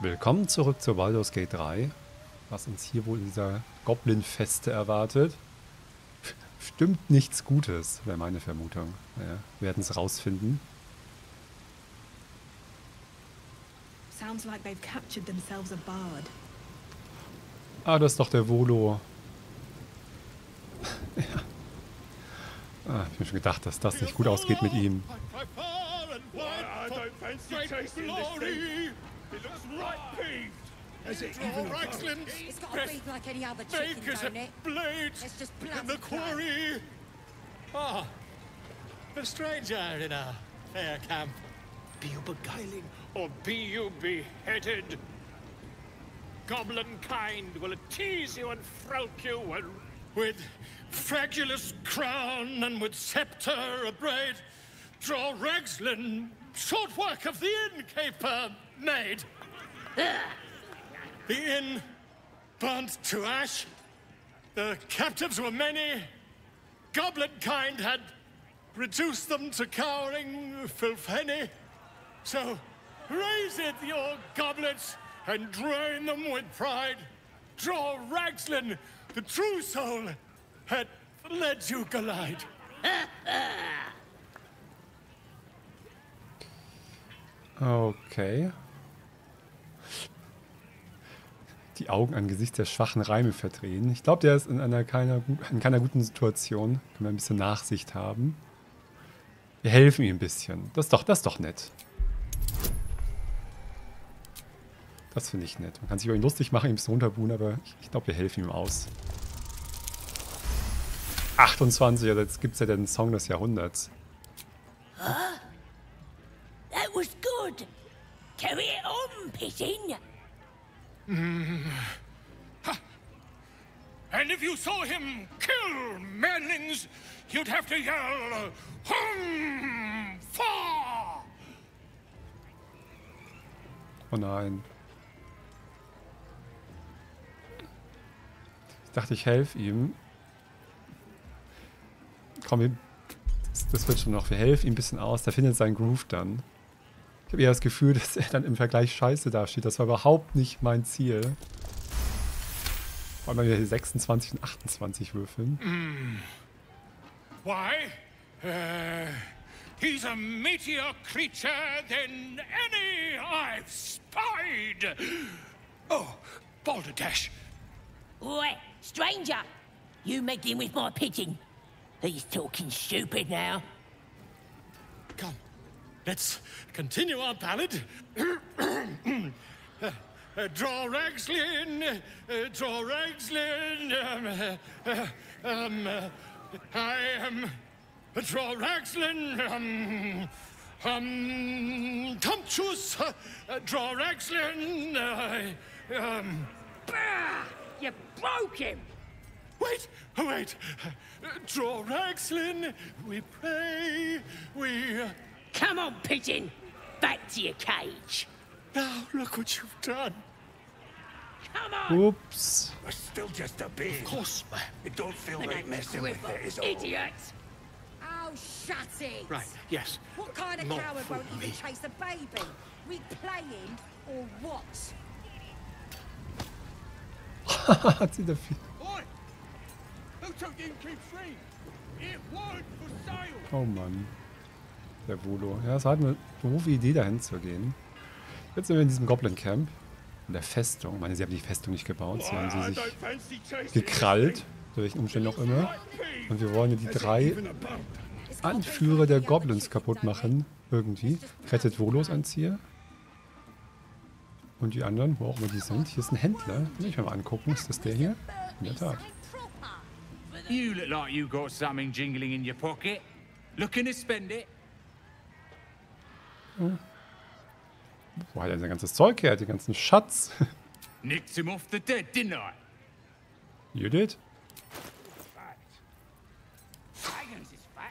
Willkommen zurück zur Baldur's Gate 3. Was uns hier wohl in dieser Goblin-Feste erwartet, stimmt nichts Gutes, wäre meine Vermutung. Ja, wir werden es rausfinden. Ah, das ist doch der Volo. Ja. Ah, ich habe schon gedacht, dass das nicht gut ausgeht mit ihm. Is it even Raxlin? It's got a breath like any other chicken, don't it? It's just blood in the quarry! Ah, a stranger in our fair camp. Be you beguiling, or be you beheaded? Goblin kind will tease you and frolic you and with fragulous crown and with scepter abraid. Draw Raxlin, short work of the innkeeper made. The inn burnt to ash, the captives were many, goblin kind had reduced them to cowering filfhenny. So raise it your goblets and drain them with pride. Draw Raxlin, the true soul, had led you glide. Okay. Die Augen angesichts der schwachen Reime verdrehen. Ich glaube, der ist in keiner guten Situation. Können wir ein bisschen Nachsicht haben. Wir helfen ihm ein bisschen. Das ist doch nett. Das finde ich nett. Man kann sich über ihn lustig machen, ihm ein bisschen runterbuhen, aber ich glaube, wir helfen ihm aus. 28, also jetzt gibt es ja den Song des Jahrhunderts. Huh? That was good. Carry it on, Pissing. And if you saw him kill manlings, you'd have to yell, hum, fa! Oh nein. Ich dachte, ich helfe ihm. Komm, das wird schon noch. Wir helfen ihm ein bisschen aus. Der findet seinen Groove dann. Ich habe eher das Gefühl, dass er dann im Vergleich scheiße dasteht. Das war überhaupt nicht mein Ziel. Wollen wir hier 26 und 28 würfeln? Mm. Why? He's a meteor creature than any I've spied. Oh, balderdash. Oi, stranger. You meddling with my pigeon. He's talking stupid now. Come. Let's continue our ballad. Draw Raxlin, draw Raxlin. I am draw Raxlin. Tumptuous, draw Raxlin. Bah! You broke him. Wait, wait. Draw Raxlin. We pray. We. Come on, pigeon! Back to your cage! Now look what you've done! Come on! Oops! We're still just a bee. Of course, man. It don't feel like messing with it, is all. Idiot! Oh, shut it! Right, yes. What kind of coward won't even chase a baby? We playing or what? Haha, see the feet. Oi! Who took the innkeep free? It won't for sale! Oh, man. Der Volo. Ja, es war eine doofe Idee, dahin zu gehen. Jetzt sind wir in diesem Goblin-Camp. In der Festung. Ich meine, sie haben die Festung nicht gebaut, sie haben sie sich gekrallt. Durch welchen Umständen auch immer. Und wir wollen die drei Anführer der Goblins kaputt machen. Irgendwie. Rettet Volos eins hier. Und die anderen, wo auch immer die sind. Hier ist ein Händler. Will ich mir mal angucken. Ist das der hier? In der Tat. You look like you got something jingling in your pocket. Looking to spend it. Hm. Wo hat er sein ganzes Zeug her? Den ganzen Schatz. Nicked him off the dead, didn't I? You did?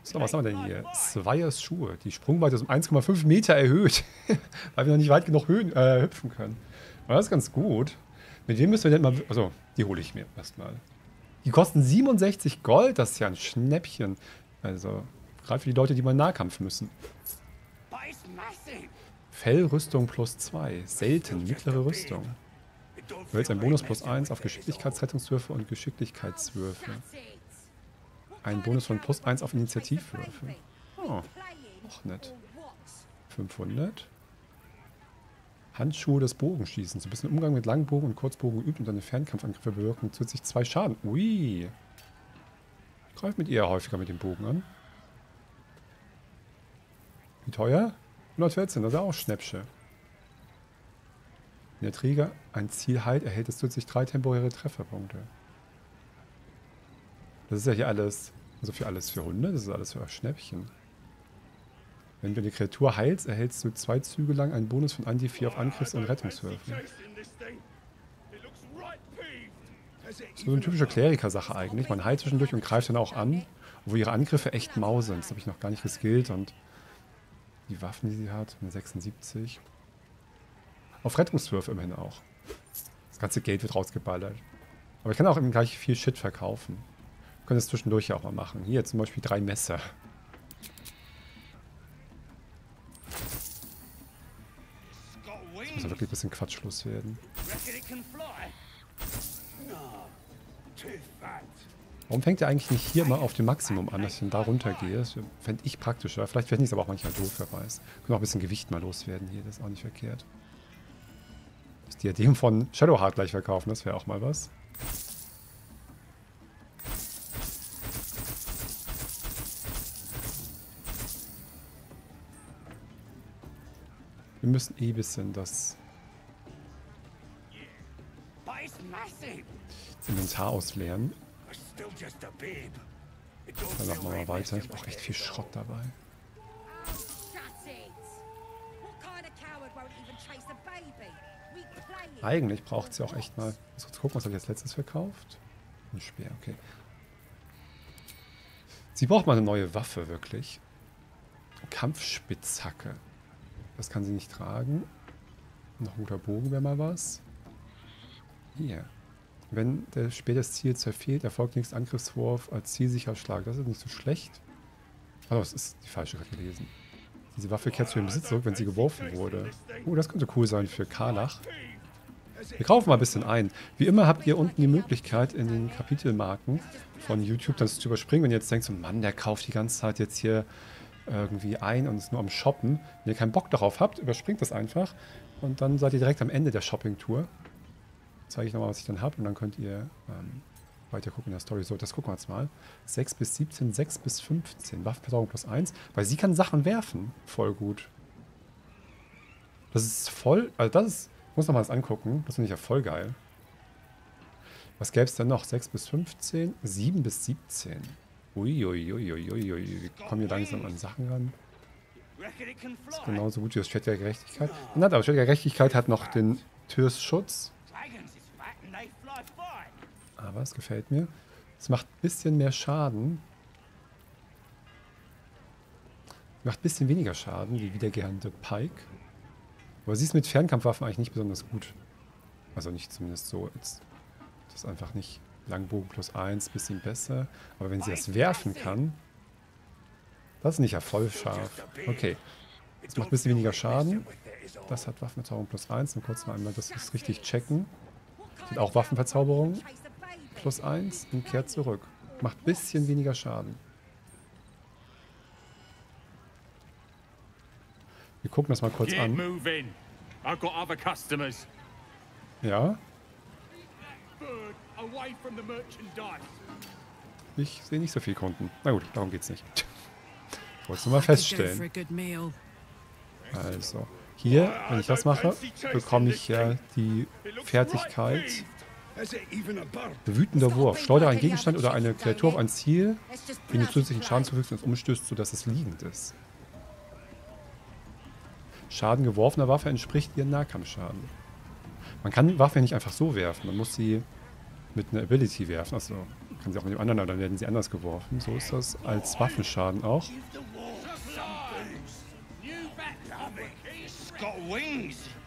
So, was haben wir denn hier? Zweiers Schuhe. Die Sprungweite ist um 1,5 Meter erhöht. Weil wir noch nicht weit genug hüpfen können. Aber das ist ganz gut. Mit wem müssen wir denn mal... Also, die hole ich mir erstmal. Die kosten 67 Gold. Das ist ja ein Schnäppchen. Also, gerade für die Leute, die mal in Nahkampf müssen. Fellrüstung +2. Selten. Mittlere Rüstung. Du hältst einen Bonus +1 auf Geschicklichkeitsrettungswürfe und Geschicklichkeitswürfe. Ein Bonus von +1 auf Initiativwürfe. Oh, auch nett. 500. Handschuhe des Bogenschießens. Du bist im Umgang mit Langbogen und Kurzbogen geübt und deine Fernkampfangriffe bewirken zusätzlich 2 Schaden. Ui. Greif mit ihr häufiger mit dem Bogen an. Wie teuer? 114, das ist auch Schnäppsche. Wenn der Träger ein Ziel heilt, erhält es zusätzlich 3 temporäre Trefferpunkte. Das ist ja hier alles, also für alles für Hunde, das ist alles für Schnäppchen. Wenn du eine Kreatur heilst, erhältst du 2 Züge lang einen Bonus von 1d4 auf Angriffs- und Rettungswürfen. So eine typische Kleriker-Sache eigentlich. Man heilt zwischendurch und greift dann auch an, obwohl ihre Angriffe echt mau sind. Das habe ich noch gar nicht geskillt und die Waffen, die sie hat, eine 76. Auf Rettungswürfe immerhin auch. Das ganze Geld wird rausgeballert. Aber ich kann auch eben gleich viel Shit verkaufen. Wir können das zwischendurch ja auch mal machen. Hier zum Beispiel 3 Messer. Muss ja wirklich ein bisschen quatschlos werden. Warum fängt er eigentlich nicht hier mal auf dem Maximum an, dass ich dann da runtergehe? Das fände ich praktischer. Vielleicht fände ich es aber auch manchmal doof, wer weiß. Können auch ein bisschen Gewicht mal loswerden hier, das ist auch nicht verkehrt. Das Diadem von Shadowheart gleich verkaufen, das wäre auch mal was. Wir müssen eh ein bisschen das Inventar ausleeren. Dann machen wir mal weiter. Ich brauche echt viel Schrott dabei. Eigentlich braucht sie auch echt mal. Muss kurz gucken, was habe ich als letztes verkauft? Ein Speer, okay. Sie braucht mal eine neue Waffe, wirklich. Kampfspitzhacke. Das kann sie nicht tragen. Noch ein guter Bogen wäre mal was. Hier. Wenn der Speer das Ziel zerfehlt, erfolgt nächster Angriffswurf als zielsicherer Schlag. Das ist nicht so schlecht. Oh, das ist die falsche gerade gelesen. Diese Waffe kehrt zu ihrem Besitz zurück, wenn sie geworfen wurde. Oh, das könnte cool sein für Karlach. Wir kaufen mal ein bisschen ein. Wie immer habt ihr unten die Möglichkeit, in den Kapitelmarken von YouTube das zu überspringen. Wenn ihr jetzt denkt, so Mann, der kauft die ganze Zeit jetzt hier irgendwie ein und ist nur am Shoppen. Wenn ihr keinen Bock darauf habt, überspringt das einfach. Und dann seid ihr direkt am Ende der Shopping-Tour. Zeige ich nochmal, was ich dann habe und dann könnt ihr weiter gucken in der Story. So, das gucken wir jetzt mal. 6 bis 17, 6 bis 15. Waffenversorgung +1. Weil sie kann Sachen werfen. Voll gut. Das ist voll... Also das ist... Ich muss nochmal das angucken. Das finde ich ja voll geil. Was gäbe es denn noch? 6 bis 15, 7 bis 17. Uiuiuiuiuiui. Wir kommen hier langsam an Sachen ran. Das ist genauso gut wie das Schwert der Gerechtigkeit. Na, aber Schwert der Gerechtigkeit hat noch den Türsschutz. Aber es gefällt mir. Es macht ein bisschen mehr Schaden. Macht ein bisschen weniger Schaden, wie wiederkehrende Pike. Aber sie ist mit Fernkampfwaffen eigentlich nicht besonders gut. Also nicht zumindest so. Das ist einfach nicht Langbogen +1, bisschen besser. Aber wenn sie das werfen kann, das ist nicht ja voll scharf. Okay. Das macht ein bisschen weniger Schaden. Das hat Waffenverzauberung +1. Und kurz mal einmal, dass wir es richtig checken. Das hat auch Waffenverzauberung +1 und kehrt zurück. Macht ein bisschen weniger Schaden. Wir gucken das mal kurz an. Ja. Ich sehe nicht so viel Kunden. Na gut, darum geht's nicht. Ich wollte es nur mal feststellen. Also, hier, wenn ich das mache, bekomme ich ja die Fertigkeit. Wütender Wurf. Schleudere einen Gegenstand oder eine Kreatur auf ein Ziel, wenn du zusätzlichen Schaden zufügst und es umstößt, sodass es liegend ist. Schaden geworfener Waffe entspricht ihren Nahkampfschaden. Man kann Waffen nicht einfach so werfen. Man muss sie mit einer Ability werfen. Also kann sie auch mit dem anderen, aber dann werden sie anders geworfen. So ist das als Waffenschaden auch. Vor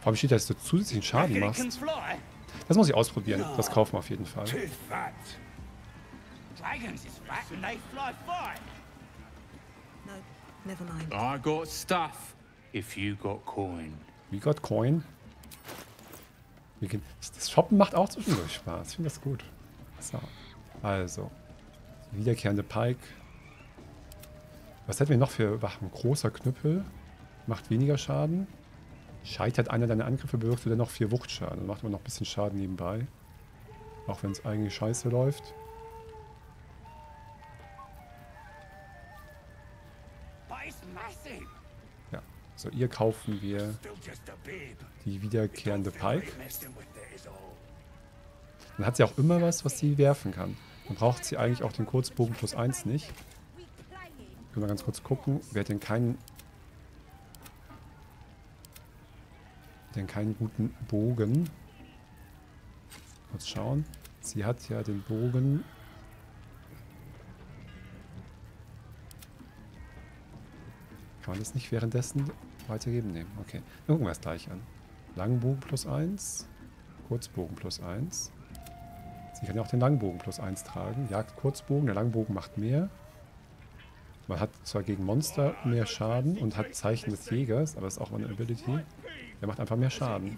allem steht, dass du zusätzlichen Schaden machst. Das muss ich ausprobieren. Das kaufen wir auf jeden Fall. if you got coin. We got coin. Das Shoppen macht auch zwischendurch Spaß. Ich finde das gut. So. Also. Wiederkehrende Pike. Was hätten wir noch für Waffen? Großer Knüppel. Macht weniger Schaden. Scheitert einer deiner Angriffe, bewirkt wieder noch 4 Wuchtschaden. Und macht immer noch ein bisschen Schaden nebenbei. Auch wenn es eigentlich scheiße läuft. Ja, so ihr kaufen wir die wiederkehrende Pike. Dann hat sie auch immer was, was sie werfen kann. Dann braucht sie eigentlich auch den Kurzbogen +1 nicht. Können wir ganz kurz gucken, wer hat denn keinen guten Bogen? Kurz schauen. Sie hat ja den Bogen. Kann man das nicht währenddessen weitergeben? Ne, okay. Dann gucken wir es gleich an. Langbogen +1. Kurzbogen +1. Sie kann ja auch den Langbogen +1 tragen. Jagd Kurzbogen. Der Langbogen macht mehr. Man hat zwar gegen Monster mehr Schaden und hat Zeichen des Jägers, aber es ist auch eine Ability. Der macht einfach mehr Schaden.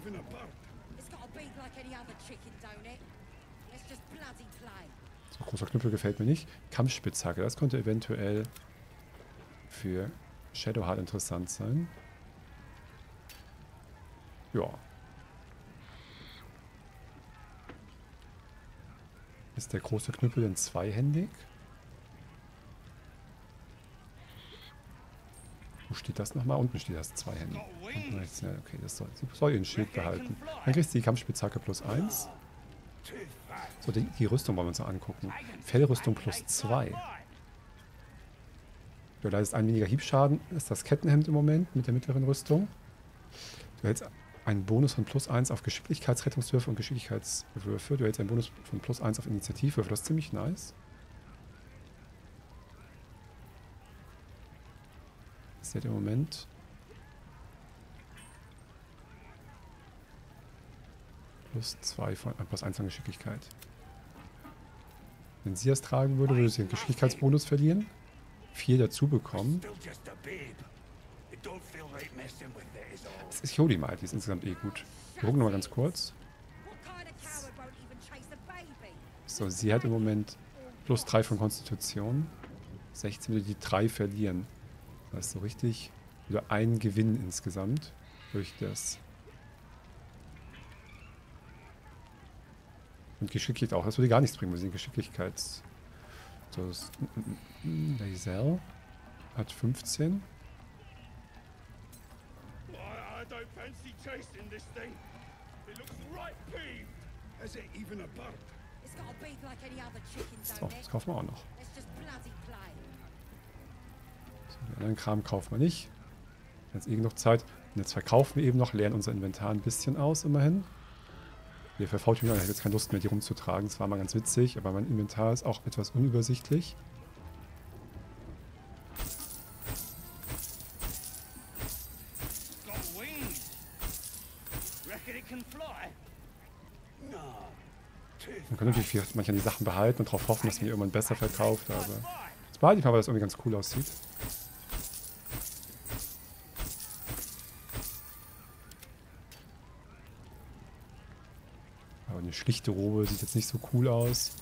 So, großer Knüppel gefällt mir nicht. Kampfspitzhacke, das könnte eventuell für Shadowheart interessant sein. Ja. Ist der große Knüppel denn zweihändig? Wo steht das nochmal? Unten steht das zweihändig. Unten rechts, ja, okay, das soll ihren Schild behalten. Dann kriegst du die Kampfspitzhacke +1. So, die Rüstung wollen wir uns noch angucken. Fellrüstung +2. Du leidest ein weniger Hiebschaden, ist das Kettenhemd im Moment mit der mittleren Rüstung. Du hältst einen Bonus von +1 auf Geschicklichkeitsrettungswürfe und Geschicklichkeitswürfe. Du hältst einen Bonus von +1 auf Initiativwürfe. Das ist ziemlich nice. Das ist ja im Moment. +2 von +1 an Geschicklichkeit. Wenn sie das tragen würde, würde sie einen Geschicklichkeitsbonus verlieren. 4 dazu bekommen. Das ist Jodi mal, die ist insgesamt eh gut. Wir gucken nochmal ganz kurz. So, sie hat im Moment +3 von Konstitution. 16 würde die 3 verlieren. Das ist so richtig. Oder ein Gewinn insgesamt durch das. Und Geschicklichkeit auch. Das würde gar nichts bringen, weil sie Geschicklichkeits. So, Lae'zel hat 15. So, das kaufen wir auch noch. So, den anderen Kram kaufen wir nicht. Jetzt eben noch Zeit. Und jetzt verkaufen wir eben noch, leeren unser Inventar ein bisschen aus, immerhin. Wir verfaulten mich, ich habe jetzt keine Lust mehr, die rumzutragen. Das war mal ganz witzig, aber mein Inventar ist auch etwas unübersichtlich. Man kann natürlich manchmal die Sachen behalten und darauf hoffen, dass man die irgendwann besser verkauft. Aber das behalte ich mal, weil das irgendwie ganz cool aussieht. Eine schlichte Robe sieht jetzt nicht so cool aus.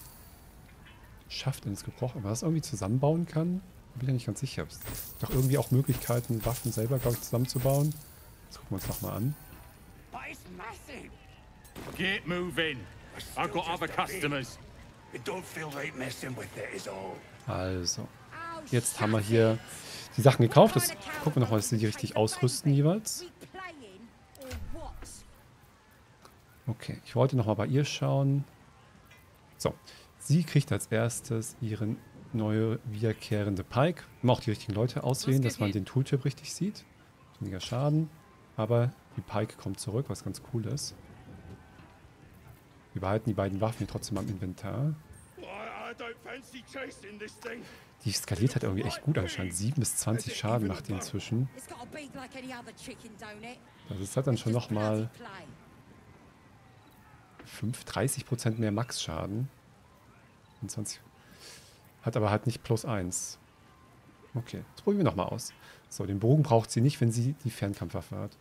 Schafft ins gebrochen, aber was irgendwie zusammenbauen kann, bin ich nicht ganz sicher. Es gibt doch irgendwie auch Möglichkeiten, Waffen selber, glaube ich, zusammenzubauen. Das gucken wir uns nochmal an. Get moving. I've got other customers. It don't feel like messing with it is all. Also, jetzt haben wir hier die Sachen gekauft. Das gucken wir nochmal, dass sie die richtig ausrüsten jeweils. Okay, ich wollte nochmal bei ihr schauen. So, sie kriegt als erstes ihre neue wiederkehrende Pike. Man muss auch die richtigen Leute auswählen, dass man den Tooltip richtig sieht. Weniger Schaden, aber die Pike kommt zurück, was ganz cool ist. Wir behalten die beiden Waffen hier trotzdem am Inventar. Die skaliert halt irgendwie echt gut anscheinend. 7 bis 20 Schaden macht die inzwischen. Das ist halt dann schon nochmal 30% mehr Max-Schaden. Hat aber halt nicht +1. Okay, das probieren wir nochmal aus. So, den Bogen braucht sie nicht, wenn sie die Fernkampfwaffe hat.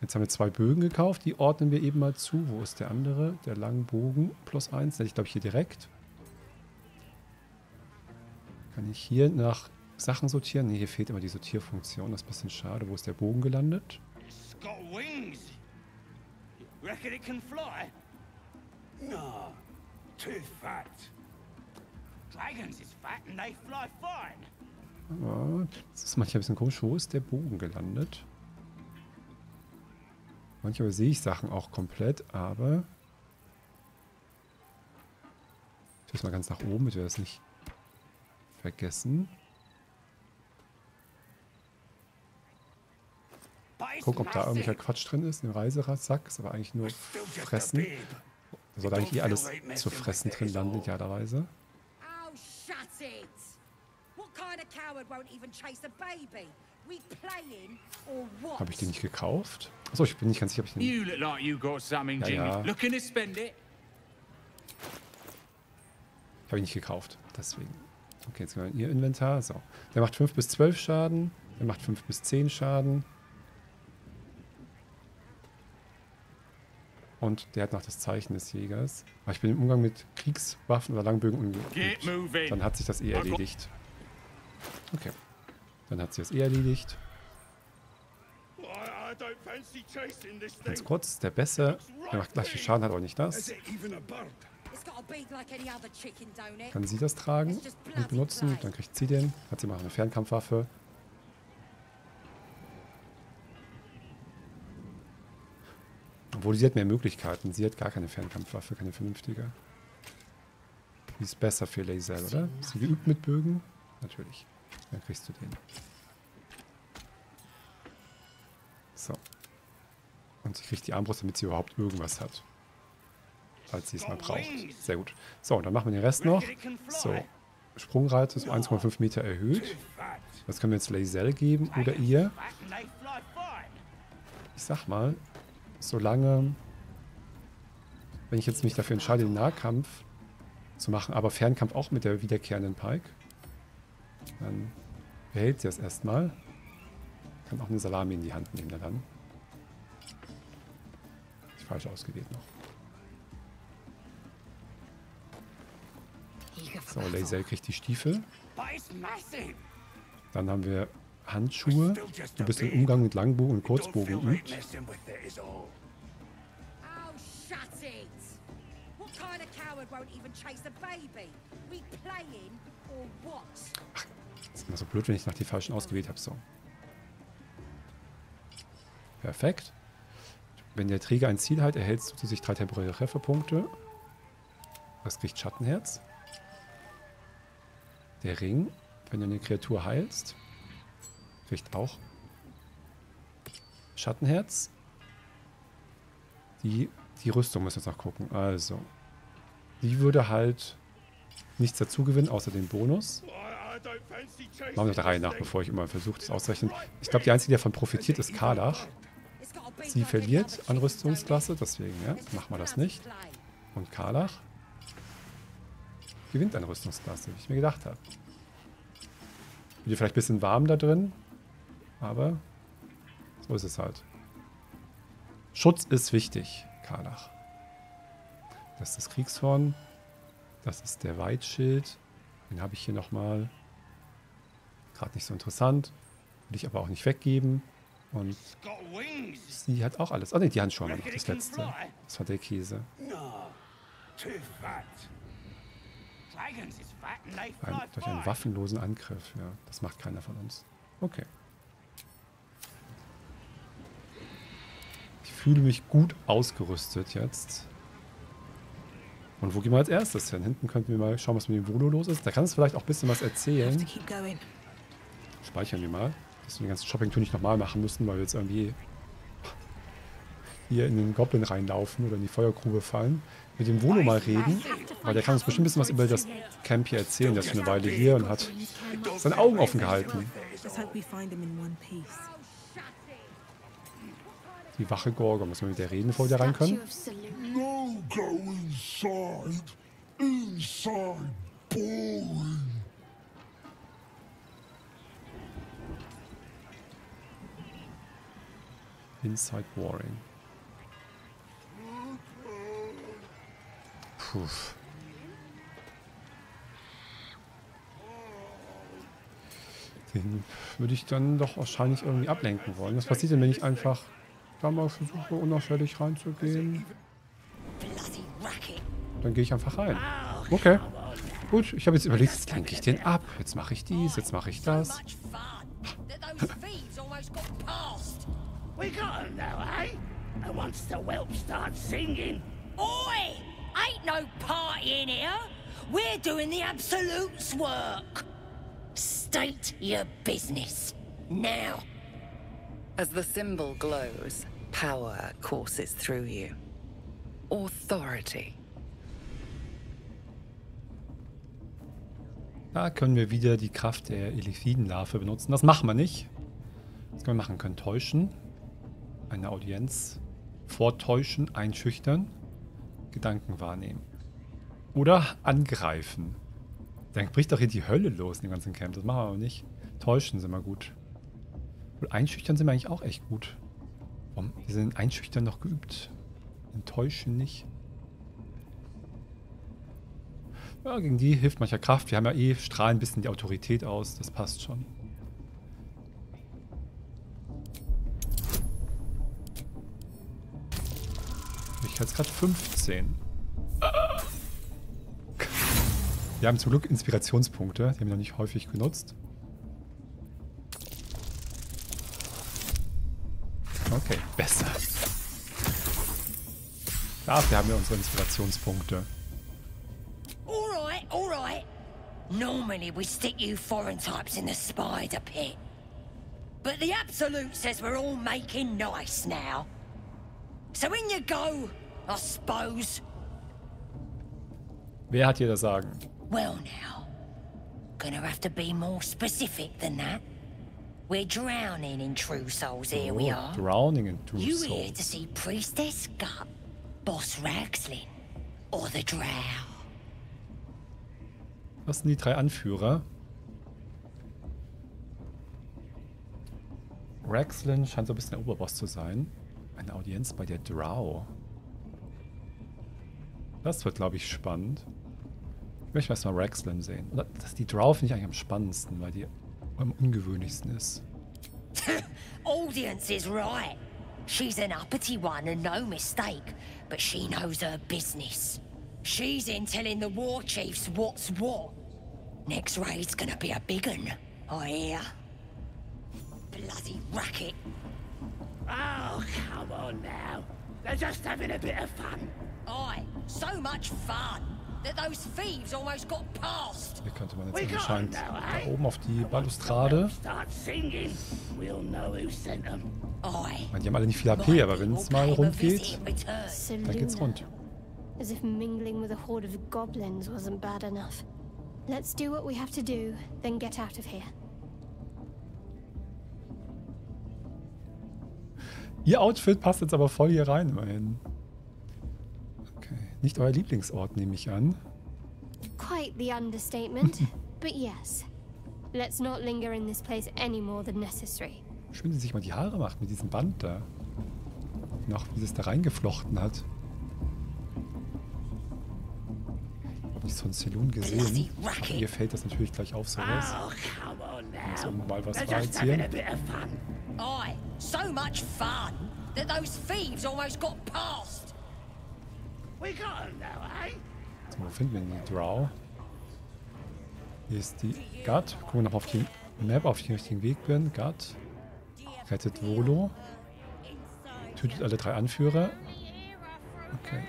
Jetzt haben wir 2 Bögen gekauft, die ordnen wir eben mal zu. Wo ist der andere? Der Langbogen plus 1, ich glaube hier direkt. Kann ich hier nach Sachen sortieren? Ne, hier fehlt immer die Sortierfunktion, das ist ein bisschen schade. Wo ist der Bogen gelandet? Das ist manchmal ein bisschen komisch. Wo ist der Bogen gelandet? Manchmal sehe ich Sachen auch komplett, aber... Ich muss mal ganz nach oben, damit wir das nicht vergessen. Guck, ob da irgendwelcher Quatsch drin ist. Ein Reiseradsack ist aber eigentlich nur Fressen. Da sollte eigentlich eh alles zu Fressen drin landen, idealerweise. Habe ich den nicht gekauft? Achso, ich bin nicht ganz sicher, ob ich den... Ja, ja. Ich habe ihn nicht gekauft, deswegen. Okay, jetzt gehen wir in ihr Inventar. So. Der macht 5 bis 12 Schaden. Der macht 5 bis 10 Schaden. Und der hat noch das Zeichen des Jägers. Aber ich bin im Umgang mit Kriegswaffen oder Langbögen ungeübt. Dann hat sich das eh erledigt. Okay. Dann hat sie das eh erledigt. Ganz kurz, ist der Beste. Der macht gleich viel Schaden, hat auch nicht das. Kann sie das tragen und benutzen. Dann kriegt sie den. Hat sie mal eine Fernkampfwaffe. Obwohl, sie hat mehr Möglichkeiten. Sie hat gar keine Fernkampfwaffe, keine vernünftige. Die ist besser für Lae'zel, oder? Ist sie geübt mit Bögen? Natürlich. Dann kriegst du den. So. Und sie kriegt die Armbrust, damit sie überhaupt irgendwas hat. Falls sie es mal braucht. Sehr gut. So, dann machen wir den Rest noch. So. Sprungrate ist um 1,5 Meter erhöht. Das können wir jetzt Lae'zel geben oder ihr. Ich sag mal, solange, wenn ich jetzt mich dafür entscheide, den Nahkampf zu machen, aber Fernkampf auch mit der wiederkehrenden Pike, dann behält sie das erstmal. Kann auch eine Salami in die Hand nehmen, dann. Ist falsch ausgewählt noch. So, Lae'zel kriegt die Stiefel. Dann haben wir Handschuhe. Du bist im Umgang mit Langbogen und Kurzbogen geübt. Ach, ist immer so blöd, wenn ich nach die falschen ausgewählt habe. So. Perfekt. Wenn der Träger ein Ziel hat, erhältst du zu sich 3 temporäre Trefferpunkte. Das kriegt Schattenherz. Der Ring, wenn du eine Kreatur heilst, kriegt auch Schattenherz. Die Rüstung müssen wir jetzt noch gucken. Also, die würde halt nichts dazu gewinnen, außer den Bonus. Machen wir der Reihe nach, bevor ich immer versuche, das auszurechnen. Ich glaube, die einzige, die davon profitiert, ist Karlach. Sie verliert an Rüstungsklasse, deswegen ja, machen wir das nicht. Und Karlach gewinnt an Rüstungsklasse, wie ich mir gedacht habe. Wird vielleicht ein bisschen warm da drin, aber so ist es halt. Schutz ist wichtig, Karlach. Das ist das Kriegshorn, das ist der Weitschild, den habe ich hier nochmal. Gerade nicht so interessant, will ich aber auch nicht weggeben. Und sie hat auch alles. Ah ne, die Handschuhe haben wir noch, das letzte. Das war der Käse. Durch einen waffenlosen Angriff, ja. Das macht keiner von uns. Okay. Ich fühle mich gut ausgerüstet jetzt. Und wo gehen wir als erstes hin? Hinten könnten wir mal schauen, was mit dem Volo los ist. Da kann es vielleicht auch ein bisschen was erzählen. Speichern wir mal. Dass wir den ganzen Shopping-Tour nicht nochmal machen müssen, weil wir jetzt irgendwie hier in den Goblin reinlaufen oder in die Feuergrube fallen. Mit dem Volo mal reden, weil der kann uns bestimmt ein bisschen was über das Camp hier erzählen. Der ist schon eine Weile hier und hat seine Augen offen gehalten. Die Wache Gorgon, muss man mit der reden, bevor wir da rein können? Inside Warring. Puh. Den würde ich dann doch wahrscheinlich irgendwie ablenken wollen. Was passiert denn, wenn ich einfach da mal versuche, unauffällig reinzugehen? Dann gehe ich einfach rein. Okay. Gut, ich habe jetzt überlegt, jetzt lenke ich den ab. Jetzt mache ich dies, jetzt mache ich das. State your business now. As the symbol glows, power courses through you. Authority. Da können wir wieder die Kraft der Eliphidenlarve benutzen. Das machen wir nicht. Was können wir machen? Wir können täuschen, eine Audienz vortäuschen, einschüchtern, Gedanken wahrnehmen oder angreifen. Dann bricht doch hier die Hölle los in dem ganzen Camp. Das machen wir aber nicht. Täuschen sind wir gut. Und einschüchtern sind wir eigentlich auch echt gut. Warum? Wir sind einschüchtern noch geübt. Enttäuschen nicht. Ja, gegen die hilft mancher Kraft. Wir haben ja eh, strahlen ein bisschen die Autorität aus. Das passt schon. Ich hatte gerade 15. Wir haben zum Glück Inspirationspunkte, die haben wir noch nicht häufig genutzt. Okay, besser. Dafür haben wir unsere Inspirationspunkte. Alright, alright. Normally we stick you foreign types in the spider pit. But the Absolute says we're all making nice now. So in you go, I suppose. Wer hat hier das Sagen? Well now, gonna have to be more specific than that. We're drowning in true souls, here we are. Drowning in true souls. You here to see Priestess Gut, Boss Raxlin or the Drow? Was sind die drei Anführer? Raxlin scheint so ein bisschen der Oberboss zu sein. Eine Audienz bei der Drow. Das wird, glaube ich, spannend. Ich möchte erstmal Raxlin sehen. Das, die Drow finde ich eigentlich am spannendsten, weil die am ungewöhnlichsten ist. Audience is right. She's an uppity one and no mistake, but she knows her business. She's in telling the war chiefs what's what. Next raid's gonna be a big one, I hear. Bloody racket. Oh, come on now. They're just having a bit of fun. Aye, so much fun. Hier könnte man jetzt anscheinend da oben auf die Balustrade. Ich meine, die haben alle nicht viel HP, aber wenn es mal rund geht, dann geht's rund. As if mingling with a horde of goblins wasn't bad enough. Let's do what we have to do, then get out of here. Ihr Outfit passt jetzt aber voll hier rein, immerhin. Nicht euer Lieblingsort, nehme ich an. Quite the understatement, but yes. Let's not linger in this place any more than necessary. Schön, dass sie sich mal die Haare macht mit diesem Band da. Noch wie sie es da reingeflochten hat. Ich habe nicht so ein Selune gesehen. Aber ihr fällt das natürlich gleich auf, sowas. So mal was reizt hier. Oi, so much fun that those thieves almost got past. So, wo finden wir denn die Drow? Hier ist die Gut. Gucken wir noch auf die Map, auf den richtigen Weg bin. Gut. Rettet Volo. Tötet alle drei Anführer. Okay.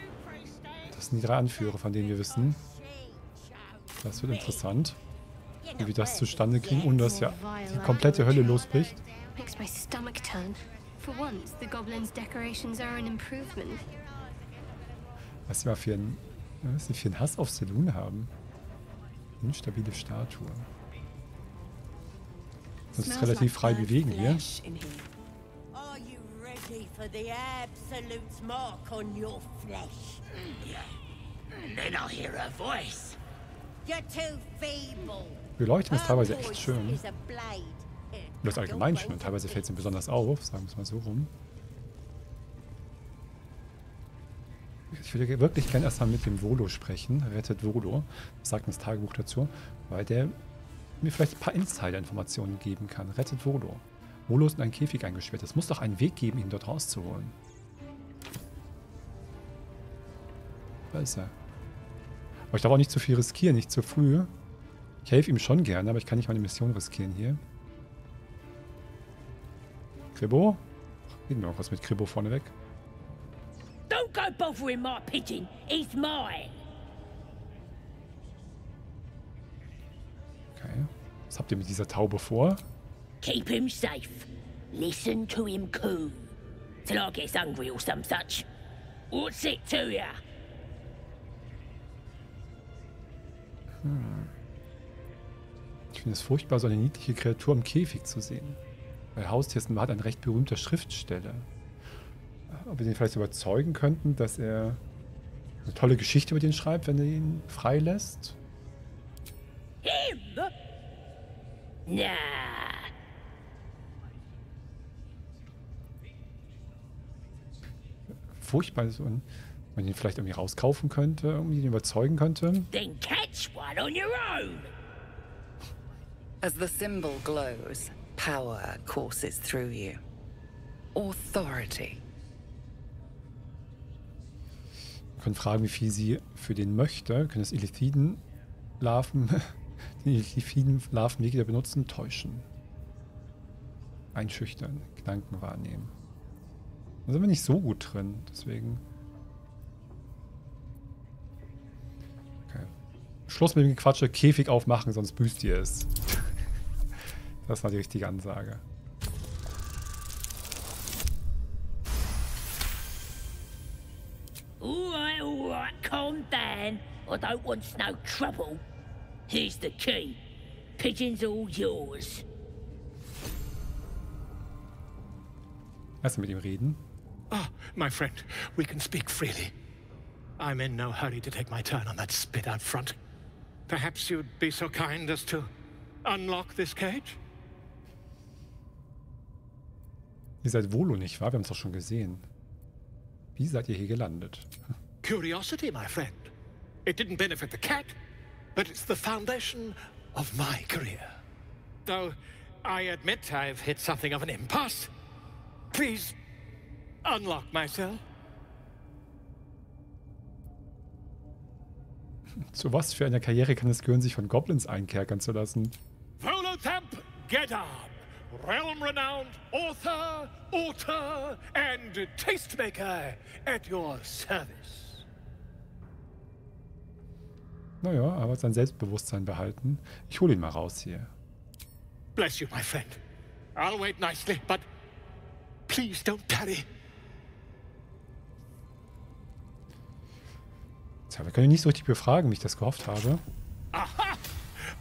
Das sind die drei Anführer, von denen wir wissen. Das wird interessant. Wie wir das zustande kriegen und dass ja die komplette Hölle losbricht. Was sie mal für einen Hass auf Selune haben. Instabile Statue. Das ist relativ frei bewegen hier. Beleuchten ist teilweise echt schön. Das allgemein schön und teilweise fällt es ihm besonders auf, sagen wir es mal so rum. Ich würde wirklich gerne erstmal mit dem Volo sprechen. Rettet Volo. Das sagt das Tagebuch dazu. Weil der mir vielleicht ein paar Insider-Informationen geben kann. Rettet Volo. Volo ist in einen Käfig eingesperrt. Es muss doch einen Weg geben, ihn dort rauszuholen. Da ist er. Aber ich darf auch nicht zu viel riskieren, nicht zu früh. Ich helfe ihm schon gerne, aber ich kann nicht meine Mission riskieren hier. Kribo? Reden wir auch was mit Kribo vorneweg. Don't go bothering my pigeon. He's mine. Okay. Was habt ihr mit dieser Taube vor? Keep him safe. Listen to him coo. Till I get hungry or some such. What's it to ya? Hm. Ich finde es furchtbar, so eine niedliche Kreatur im Käfig zu sehen. Weil Haustier ist ein recht berühmter Schriftsteller. Ob wir den vielleicht überzeugen könnten, dass er eine tolle Geschichte über den schreibt, wenn er ihn freilässt? Na. Furchtbar, so ein, wenn man ihn vielleicht irgendwie rauskaufen könnte, irgendwie ihn überzeugen könnte. Then catch one on your own. As the symbol glows, power courses through you. Authority. Wir können fragen, wie viel sie für den möchte. Wir können das Illithiden-Larven, den Illithiden-Larven wieder benutzen, täuschen. Einschüchtern, Gedanken wahrnehmen. Da sind wir nicht so gut drin, deswegen. Okay. Schluss mit dem Gequatsche, Käfig aufmachen, sonst büßt ihr es. Das war die richtige Ansage. Alright, calm down. I don't want no trouble. Here's the key. Pigeon's all yours. Lass mit ihm reden. Oh, my friend, we can speak freely. I'm in no hurry to take my turn on that spit out front. Perhaps you'd be so kind as to unlock this cage? Ihr seid Volo, nicht wahr? Wir haben es doch schon gesehen. Wie seid ihr hier gelandet? Curiosity, my friend. It didn't benefit the cat, but it's the foundation of my career. Though I admit I've hit something of an impasse. Please unlock myself. Zu was für einer Karriere kann es gehören, sich von Goblins einkerkern zu lassen? Volothamp Geddarm, realm-renowned author, author and tastemaker at your service. Naja, aber sein Selbstbewusstsein behalten. Ich hole ihn mal raus hier. Bless you, my friend. I'll wait nicely, but please don't tarry. Tja, wir können ihn nicht so richtig befragen, wie ich das gehofft habe. Aha!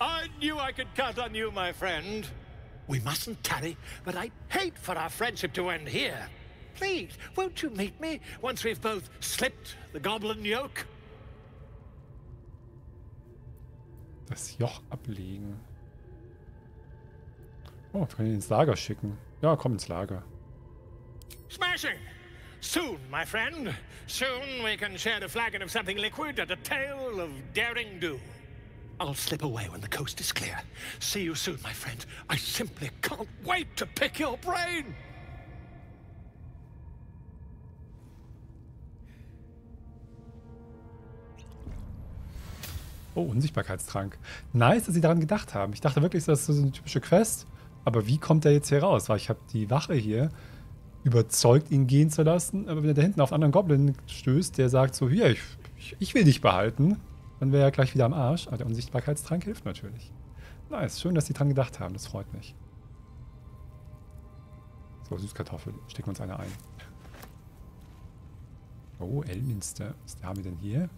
I knew I could count on you, my friend. We mustn't tarry, but I hate for our friendship to end here. Please, won't you meet me once we've both slipped the goblin yoke? Das Joch ablegen. Oh, wir können ihn ins Lager schicken. Ja, komm ins Lager. Smashing! Soon, my friend. Soon we can share a flagon of something liquid at a tale of daring do. I'll slip away when the coast is clear. See you soon, my friend. I simply can't wait to pick your brain. Oh, Unsichtbarkeitstrank. Nice, dass sie daran gedacht haben. Ich dachte wirklich, das ist so eine typische Quest. Aber wie kommt er jetzt hier raus? Weil ich habe die Wache hier überzeugt, ihn gehen zu lassen. Aber wenn er da hinten auf einen anderen Goblin stößt, der sagt so, hier, ich will dich behalten. Dann wäre er gleich wieder am Arsch. Aber der Unsichtbarkeitstrank hilft natürlich. Nice, schön, dass sie dran gedacht haben. Das freut mich. So, Süßkartoffel. Stecken wir uns eine ein. Oh, Elminster. Was haben wir denn hier?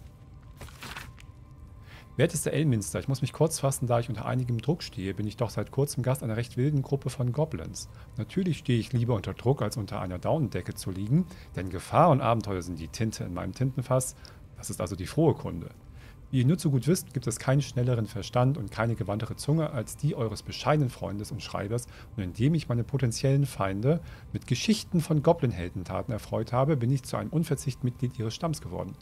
Wertester Elminster, ich muss mich kurz fassen, da ich unter einigem Druck stehe, bin ich doch seit kurzem Gast einer recht wilden Gruppe von Goblins. Natürlich stehe ich lieber unter Druck, als unter einer Daunendecke zu liegen, denn Gefahr und Abenteuer sind die Tinte in meinem Tintenfass. Das ist also die frohe Kunde. Wie ihr nur zu gut wisst, gibt es keinen schnelleren Verstand und keine gewandtere Zunge als die eures bescheidenen Freundes und Schreibers, und indem ich meine potenziellen Feinde mit Geschichten von Goblin-Heldentaten erfreut habe, bin ich zu einem unverzichtbaren Mitglied ihres Stamms geworden,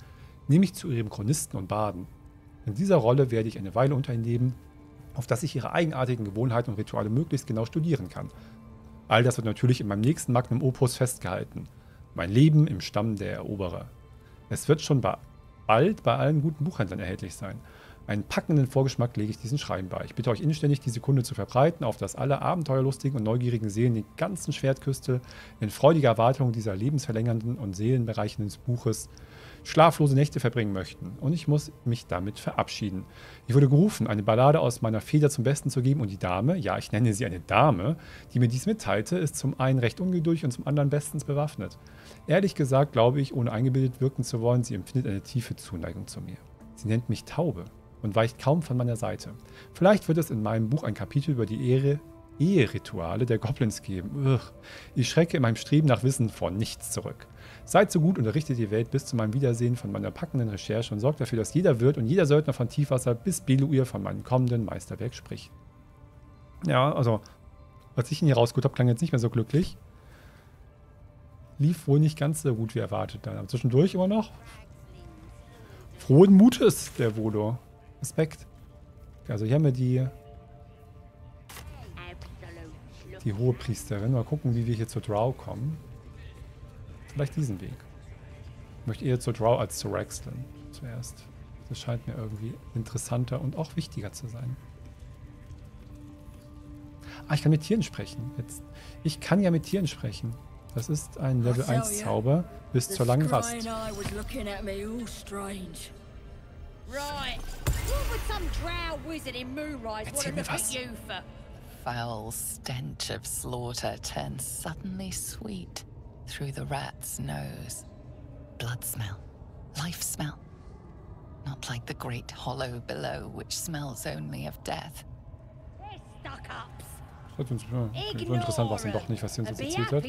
nämlich zu ihrem Chronisten und Barden. In dieser Rolle werde ich eine Weile unter ihnen leben, auf dass ich ihre eigenartigen Gewohnheiten und Rituale möglichst genau studieren kann. All das wird natürlich in meinem nächsten Magnum Opus festgehalten. Mein Leben im Stamm der Eroberer. Es wird schon bald bei allen guten Buchhändlern erhältlich sein. Einen packenden Vorgeschmack lege ich diesen Schreiben bei. Ich bitte euch inständig, diese Kunde zu verbreiten, auf dass alle abenteuerlustigen und neugierigen Seelen die ganzen Schwertküste in freudiger Erwartung dieser lebensverlängernden und seelenbereichenden Buches schlaflose Nächte verbringen möchten. Und ich muss mich damit verabschieden. Ich wurde gerufen, eine Ballade aus meiner Feder zum Besten zu geben, und die Dame, ja, ich nenne sie eine Dame, die mir dies mitteilte, ist zum einen recht ungeduldig und zum anderen bestens bewaffnet. Ehrlich gesagt glaube ich, ohne eingebildet wirken zu wollen, sie empfindet eine tiefe Zuneigung zu mir. Sie nennt mich Taube und weicht kaum von meiner Seite. Vielleicht wird es in meinem Buch ein Kapitel über die Eherituale der Goblins geben. Ugh. Ich schrecke in meinem Streben nach Wissen vor nichts zurück. Seid so gut, unterrichtet die Welt bis zu meinem Wiedersehen von meiner packenden Recherche und sorgt dafür, dass jeder Wirt und jeder Söldner von Tiefwasser bis Beluir von meinem kommenden Meisterwerk spricht. Ja, also, als ich ihn hier rausgeholt habe, klang jetzt nicht mehr so glücklich. Lief wohl nicht ganz so gut wie erwartet dann. Aber zwischendurch immer noch. Frohen Mutes, der Volo. Respekt. Also hier haben wir die Hohepriesterin. Mal gucken, wie wir hier zur Drow kommen. Vielleicht diesen Weg. Ich möchte eher zur Drow als zu Raxlin zuerst. Das scheint mir irgendwie interessanter und auch wichtiger zu sein. Ah, ich kann mit Tieren sprechen. Ich kann ja mit Tieren sprechen. Das ist ein Level 1 Zauber bis zur langen Rast. Erzähl mir was. Foul stench of slaughter turns suddenly sweet through the rat's nose. Blood smell. Life smell. Not like the great hollow below, which smells only of death. Das ist so interessant, was denn doch nicht, was sie uns jetzt erzählt hat.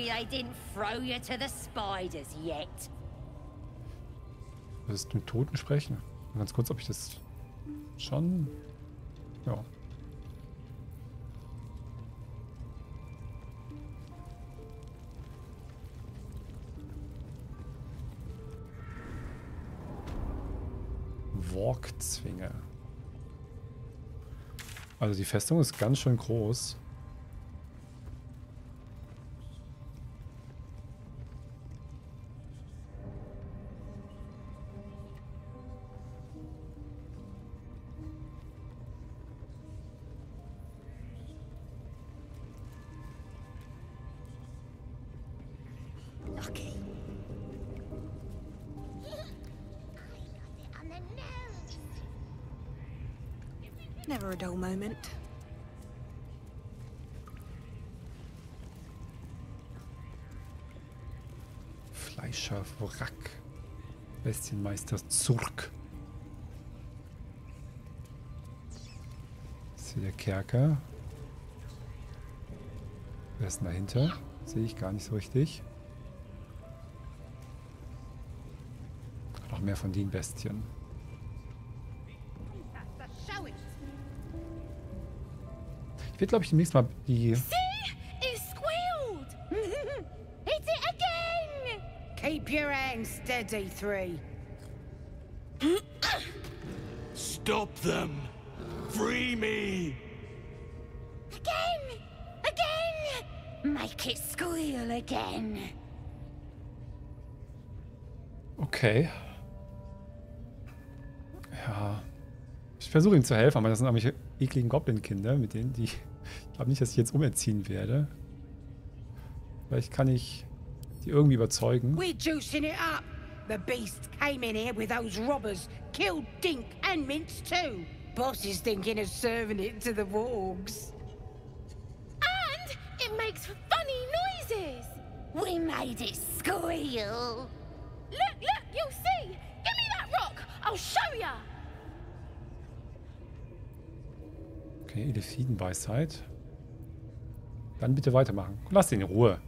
Das ist mit Toten sprechen. Ganz kurz, ob ich das schon... Ja. Workzwinge. Also die Festung ist ganz schön groß. Never a dull moment. Fleischer Wrack. Bestienmeister Zurk. Das ist hier der Kerker. Wer ist denn dahinter? Sehe ich gar nicht so richtig. Noch mehr von den Bestien. Ich werde, glaube ich, demnächst mal die... Stop them. Free me. Again. Again. Make it squeal again. Okay. Ja. Ich versuche ihm zu helfen, aber das sind nämlich ekligen Goblin-Kinder, mit denen die... Ich glaube nicht, dass ich jetzt umerziehen werde. Vielleicht kann ich die irgendwie überzeugen. Okay, Elefidenweisheit. Dann bitte weitermachen. Lass ihn in Ruhe.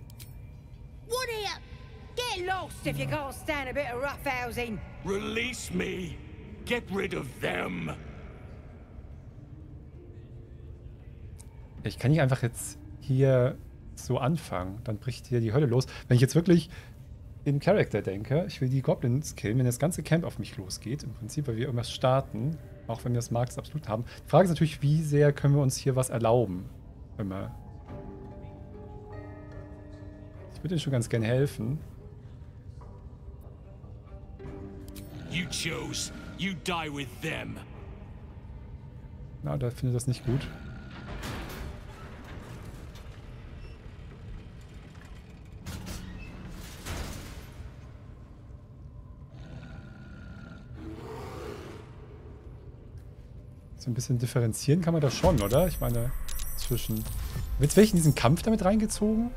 Release me. Get rid of them. Ich kann nicht einfach jetzt hier so anfangen. Dann bricht hier die Hölle los. Wenn ich jetzt wirklich in Charakter denke, ich will die Goblins killen, wenn das ganze Camp auf mich losgeht, im Prinzip, weil wir irgendwas starten, auch wenn wir das Markt absolut haben. Die Frage ist natürlich, wie sehr können wir uns hier was erlauben? Immer. Ich würde Ihnen schon ganz gern helfen. You chose. You die with them. Na, da finde ich das nicht gut. So ein bisschen differenzieren kann man das schon, oder? Ich meine, zwischen... Wird welchen diesen Kampf damit reingezogen? Ne,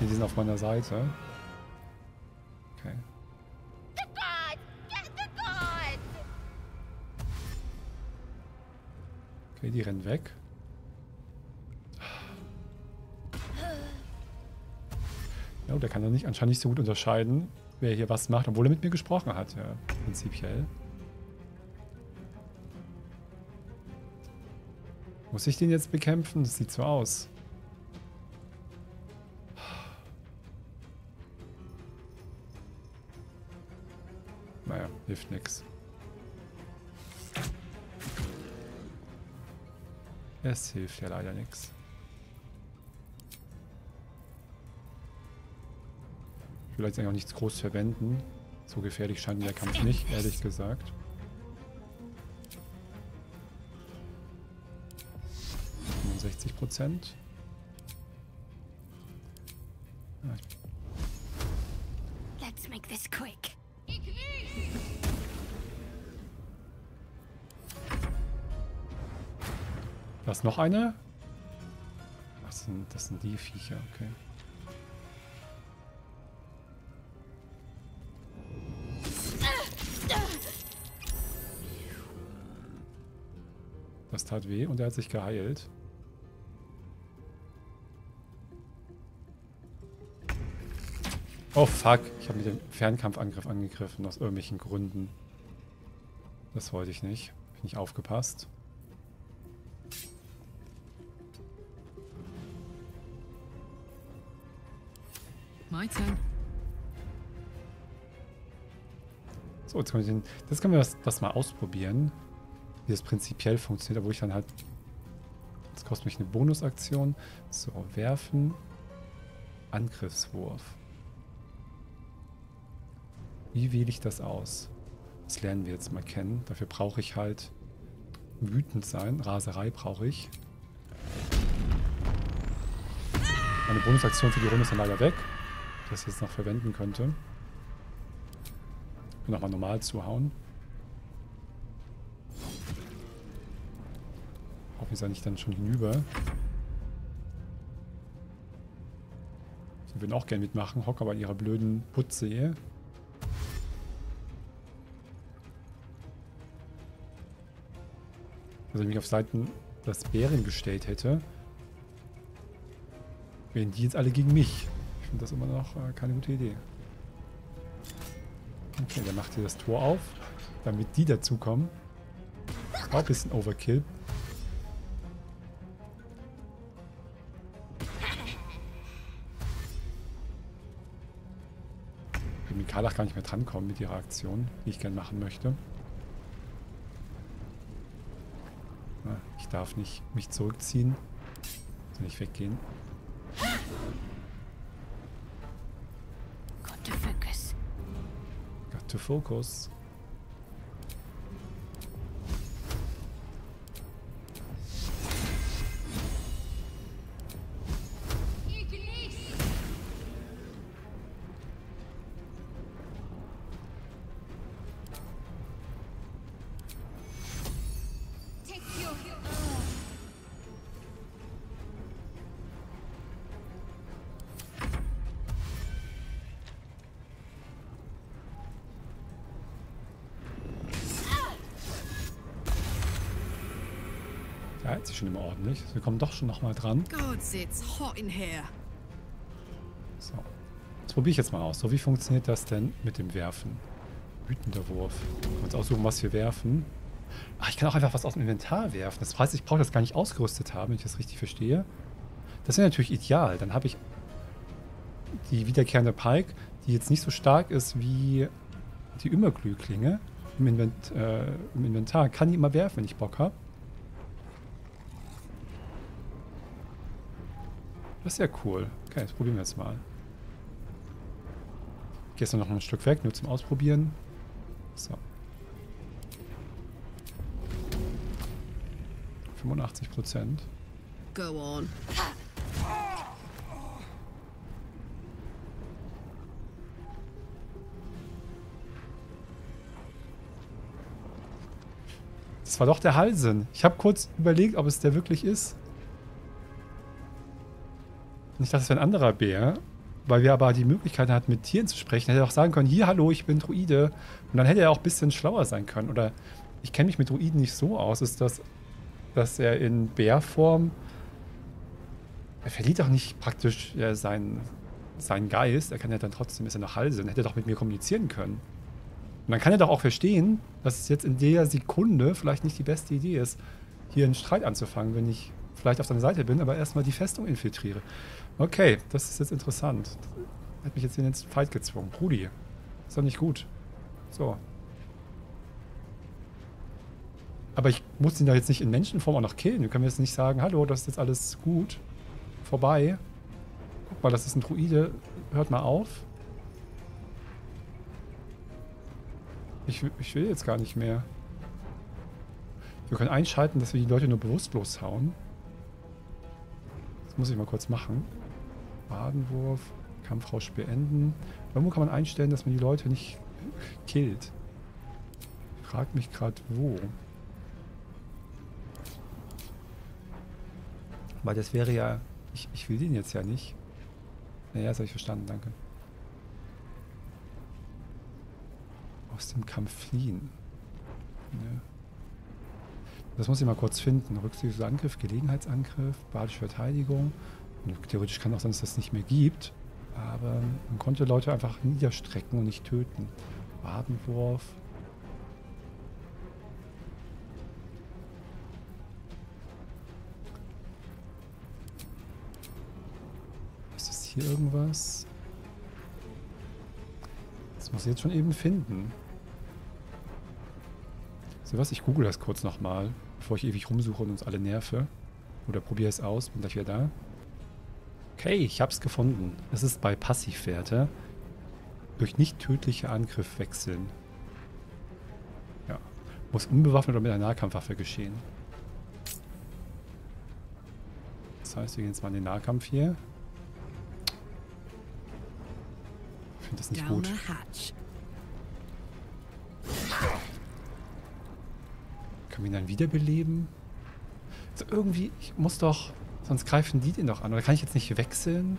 die sind auf meiner Seite. Okay. Okay, die rennen weg. Ja, der kann doch nicht, anscheinend nicht so gut unterscheiden, wer hier was macht, obwohl er mit mir gesprochen hat, ja, prinzipiell. Muss ich den jetzt bekämpfen? Das sieht so aus. Naja, hilft nix. Es hilft ja leider nix. Ich will jetzt eigentlich auch nichts groß verwenden. So gefährlich scheint mir der Kampf nicht, ehrlich gesagt. Let's make this quick. Da ist noch eine? Das sind die Viecher, okay. Das tat weh und er hat sich geheilt. Oh fuck, ich habe mit dem Fernkampfangriff angegriffen, aus irgendwelchen Gründen. Das wollte ich nicht. Bin nicht aufgepasst. So, jetzt können wir das mal ausprobieren, wie das prinzipiell funktioniert, obwohl ich dann halt... Das kostet mich eine Bonusaktion. So, werfen. Angriffswurf. Wie wähle ich das aus? Das lernen wir jetzt mal kennen. Dafür brauche ich halt wütend sein. Raserei brauche ich. Meine Bonusaktion für die Runde ist dann leider weg, das ich jetzt noch verwenden könnte. Und nochmal normal zuhauen. Hoffentlich sei ich dann schon hinüber. Sie würden auch gerne mitmachen, hock aber in ihrer blöden Putze hier. Also wenn ich mich auf Seiten des Bären gestellt hätte, wären die jetzt alle gegen mich. Ich finde das immer noch keine gute Idee. Okay, dann macht ihr das Tor auf, damit die dazukommen. Auch ein bisschen Overkill. Ich will mit Karlach gar nicht mehr drankommen mit ihrer Aktion, die ich gerne machen möchte. Ich darf nicht mich zurückziehen, sondern nicht weggehen. Got to focus. Got to focus. Sich schon immer ordentlich. Wir kommen doch schon nochmal dran. So. Das probiere ich jetzt mal aus. So, wie funktioniert das denn mit dem Werfen? Wütender Wurf. Können wir uns aussuchen, was wir werfen. Ach, ich kann auch einfach was aus dem Inventar werfen. Das heißt, ich brauche das gar nicht ausgerüstet haben, wenn ich das richtig verstehe. Das wäre natürlich ideal. Dann habe ich die wiederkehrende Pike, die jetzt nicht so stark ist wie die Immerglühklinge. Im Inventar kann ich immer werfen, wenn ich Bock habe. Das ist ja cool. Okay, das probieren wir jetzt mal. Gestern noch ein Stück weg, nur zum Ausprobieren. So. 85%. Go on. Das war doch der Halsin. Ich habe kurz überlegt, ob es der wirklich ist. Und ich dachte, es wäre ein anderer Bär. Weil wir aber die Möglichkeit hatten, mit Tieren zu sprechen, hätte er auch sagen können, hier, hallo, ich bin Druide. Und dann hätte er auch ein bisschen schlauer sein können. Oder ich kenne mich mit Druiden nicht so aus. Ist das, dass er in Bärform... Er verliert auch nicht praktisch seinen Geist. Er kann ja dann trotzdem, ist er noch Halsin. Hätte er doch mit mir kommunizieren können. Und dann kann er doch auch verstehen, dass es jetzt in der Sekunde vielleicht nicht die beste Idee ist, hier einen Streit anzufangen, wenn ich vielleicht auf seiner Seite bin, aber erstmal die Festung infiltriere. Okay, das ist jetzt interessant. Das hat mich jetzt in den Fight gezwungen. Brudi, ist doch nicht gut. So. Aber ich muss ihn da jetzt nicht in Menschenform auch noch killen. Wir können jetzt nicht sagen, hallo, das ist jetzt alles gut. Vorbei. Guck mal, das ist ein Druide. Hört mal auf. Ich will jetzt gar nicht mehr. Wir können einschalten, dass wir die Leute nur bewusstlos hauen. Das muss ich mal kurz machen. Wadenwurf, Kampfrausch beenden. Irgendwo kann man einstellen, dass man die Leute nicht killt. Ich frage mich gerade, wo. Weil das wäre ja... Ich will den jetzt ja nicht. Naja, das habe ich verstanden, danke. Aus dem Kampf fliehen. Ja. Das muss ich mal kurz finden. Rücksichtloser Angriff, Gelegenheitsangriff, badische Verteidigung. Und theoretisch kann auch sein, dass das nicht mehr gibt. Aber man konnte Leute einfach niederstrecken und nicht töten. Wadenwurf. Ist das hier irgendwas? Das muss ich jetzt schon eben finden. So was, ich google das kurz nochmal, bevor ich ewig rumsuche und uns alle nerve. Oder probiere es aus, bin gleich wieder da. Okay, ich hab's gefunden. Es ist bei Passivwerte. Durch nicht tödliche Angriff wechseln. Ja. Muss unbewaffnet oder mit einer Nahkampfwaffe geschehen. Das heißt, wir gehen jetzt mal in den Nahkampf hier. Ich finde das nicht gut. Kann man ihn dann wiederbeleben? Also irgendwie, ich muss doch... Sonst greifen die den doch an. Oder kann ich jetzt nicht wechseln?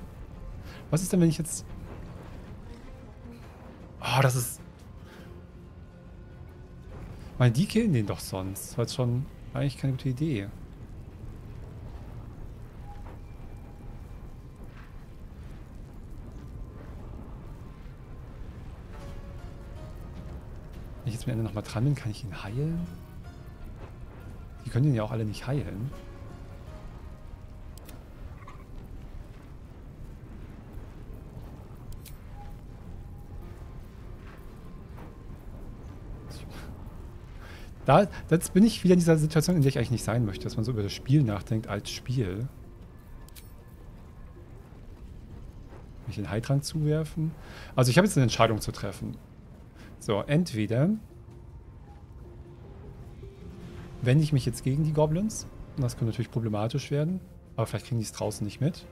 Was ist denn, wenn ich jetzt... Oh, das ist... Ich meine, die killen den doch sonst. Das war jetzt schon eigentlich keine gute Idee. Wenn ich jetzt mit einer nochmal dran bin, kann ich ihn heilen? Die können ihn ja auch alle nicht heilen. Da jetzt bin ich wieder in dieser Situation, in der ich eigentlich nicht sein möchte, dass man so über das Spiel nachdenkt als Spiel. Kann ich den Heiltrank zuwerfen? Also ich habe jetzt eine Entscheidung zu treffen. So, entweder... wende ich mich jetzt gegen die Goblins. Und das kann natürlich problematisch werden. Aber vielleicht kriegen die es draußen nicht mit.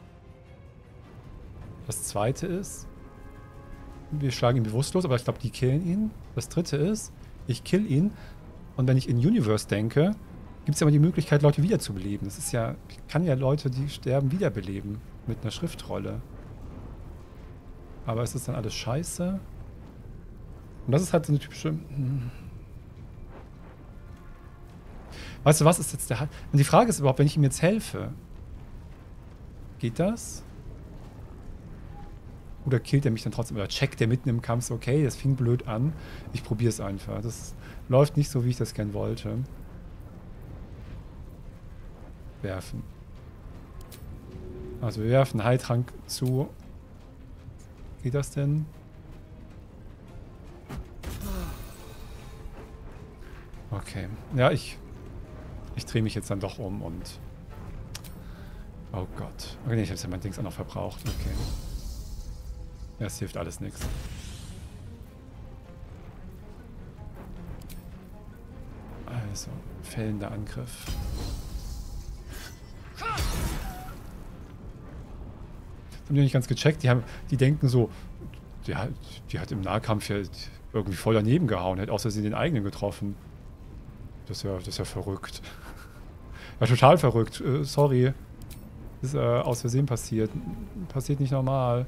Das zweite ist, wir schlagen ihn bewusstlos, aber ich glaube, die killen ihn. Das dritte ist, ich kill ihn. Und wenn ich in Universe denke, gibt es ja immer die Möglichkeit, Leute wiederzubeleben. Das ist ja, ich kann ja Leute, die sterben, wiederbeleben. Mit einer Schriftrolle. Aber ist das dann alles scheiße? Und das ist halt so eine typische... Weißt du, was ist jetzt der Halt? Und die Frage ist überhaupt, wenn ich ihm jetzt helfe, geht das? Oder killt er mich dann trotzdem? Oder checkt er mitten im Kampf so, okay, das fing blöd an. Ich probiere es einfach. Das läuft nicht so, wie ich das gern wollte. Werfen. Also wir werfen Heiltrank zu. Geht das denn? Okay. Ja, ich drehe mich jetzt dann doch um und... Oh Gott. Okay, nee, ich habe ja mein Dings auch noch verbraucht. Okay. Das hilft alles nichts. Also, fällender Angriff. Das haben die nicht ganz gecheckt. Die denken so, die hat im Nahkampf ja irgendwie voll daneben gehauen, hat außer sie den eigenen getroffen. Das ist ja verrückt. Ja, total verrückt. Sorry. Das ist aus Versehen passiert. Passiert nicht normal.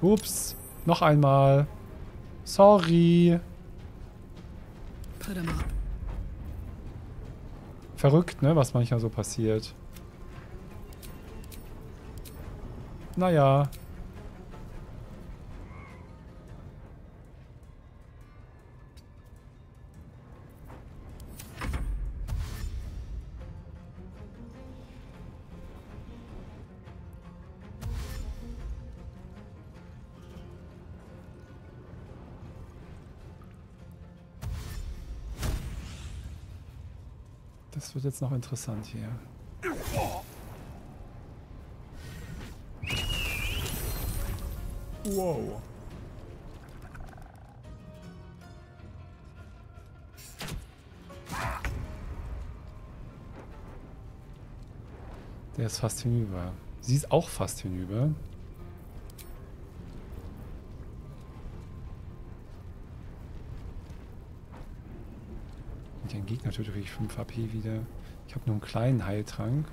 Ups. Noch einmal. Sorry. Verrückt, ne? Was manchmal so passiert. Naja. Das wird jetzt noch interessant hier. Wow. Der ist fast hinüber. Sie ist auch fast hinüber. Mit dem Gegner töte ich 5 AP wieder. Ich habe nur einen kleinen Heiltrank.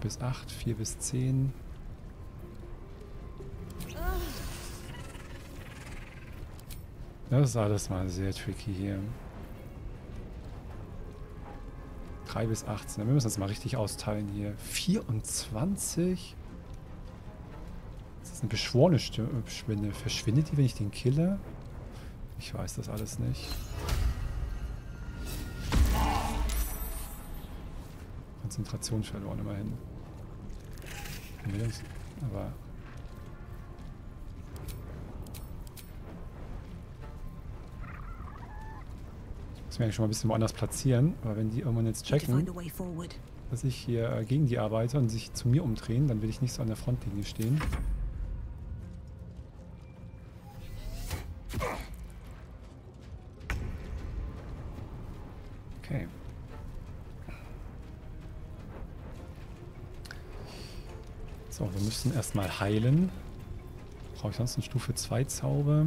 Bis 8, 4 bis 10. Das ist alles mal sehr tricky hier. 3 bis 18. Wir müssen das mal richtig austeilen hier. 24? Das ist eine beschworene Spinne. Verschwindet die, wenn ich den kille? Ich weiß das alles nicht. Konzentration verloren, immerhin. Aber... Ich muss mich eigentlich schon mal ein bisschen woanders platzieren, aber wenn die irgendwann jetzt checken, dass ich hier gegen die arbeite und sich zu mir umdrehen, dann will ich nicht so an der Frontlinie stehen. Okay. So, wir müssen erstmal heilen. Brauche ich sonst einen Stufe 2 Zauber?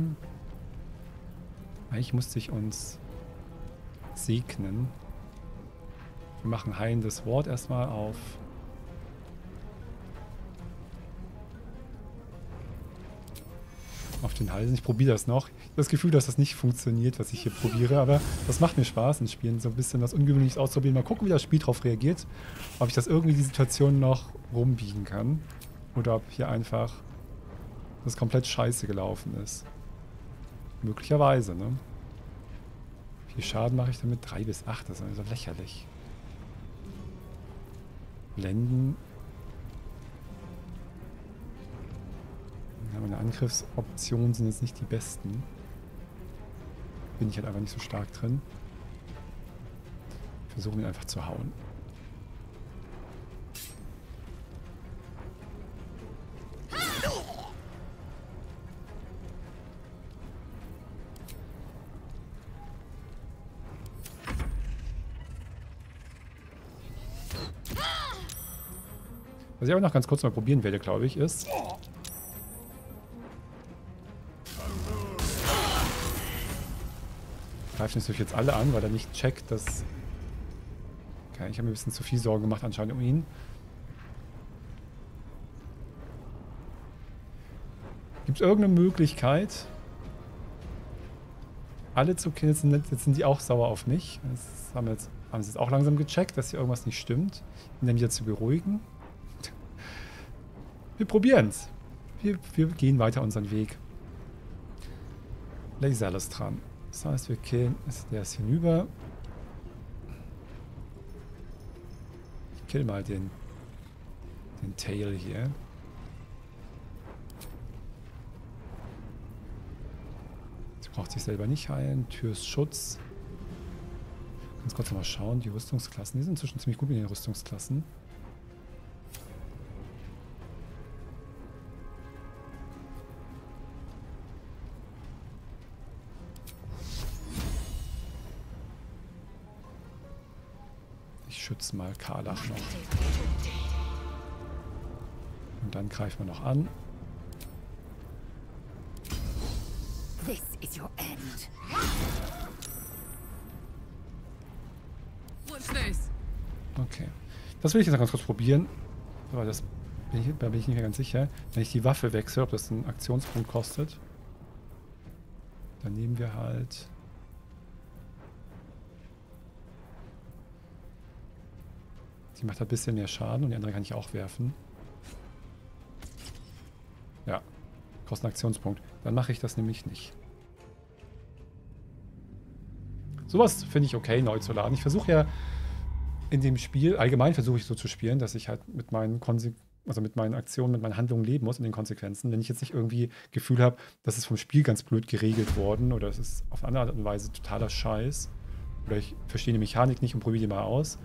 Eigentlich musste ich uns segnen. Wir machen heilendes Wort erstmal auf. Auf den Halsen. Ich probiere das noch. Ich habe das Gefühl, dass das nicht funktioniert, was ich hier probiere, aber das macht mir Spaß in Spielen, so ein bisschen was Ungewöhnliches auszuprobieren. Mal gucken, wie das Spiel drauf reagiert. Ob ich das irgendwie die Situation noch rumbiegen kann. Oder ob hier einfach das komplett scheiße gelaufen ist. Möglicherweise, ne? Wie viel Schaden mache ich damit? 3 bis 8, das ist also lächerlich. Blenden. Meine Angriffsoptionen sind jetzt nicht die besten. Bin ich halt einfach nicht so stark drin. Versuchen ihn einfach zu hauen. Was ich aber noch ganz kurz mal probieren werde, glaube ich, ist... Greifen natürlich jetzt alle an, weil er nicht checkt, dass... Okay, ich habe mir ein bisschen zu viel Sorgen gemacht anscheinend um ihn. Gibt es irgendeine Möglichkeit, alle zu killen, jetzt sind die auch sauer auf mich. Das haben, sie jetzt auch langsam gecheckt, dass hier irgendwas nicht stimmt. Um dann wieder zu beruhigen. Wir probieren es. Wir gehen weiter unseren Weg. Lae'zel ist dran. Das heißt, wir killen. Der ist hinüber. Ich kill mal den Tail hier. Sie braucht sich selber nicht heilen. Tür ist Schutz. Ganz kurz nochmal schauen. Die Rüstungsklassen. Die sind inzwischen ziemlich gut mit den Rüstungsklassen. Schützt mal Karlach noch. Und dann greifen wir noch an. This is your end. Okay. Das will ich jetzt noch ganz kurz probieren. Aber das da bin ich nicht mehr ganz sicher. Wenn ich die Waffe wechsle, ob das einen Aktionspunkt kostet. Dann nehmen wir halt. Die macht ein bisschen mehr Schaden und die andere kann ich auch werfen. Ja, kostet einen Aktionspunkt. Dann mache ich das nämlich nicht. Sowas finde ich okay, neu zu laden. Ich versuche ja in dem Spiel, allgemein versuche ich so zu spielen, dass ich halt mit meinen Aktionen, mit meinen Handlungen leben muss und den Konsequenzen. Wenn ich jetzt nicht irgendwie Gefühl habe, das ist vom Spiel ganz blöd geregelt worden oder es ist auf eine andere Art und Weise totaler Scheiß oder ich verstehe die Mechanik nicht und probiere die mal aus.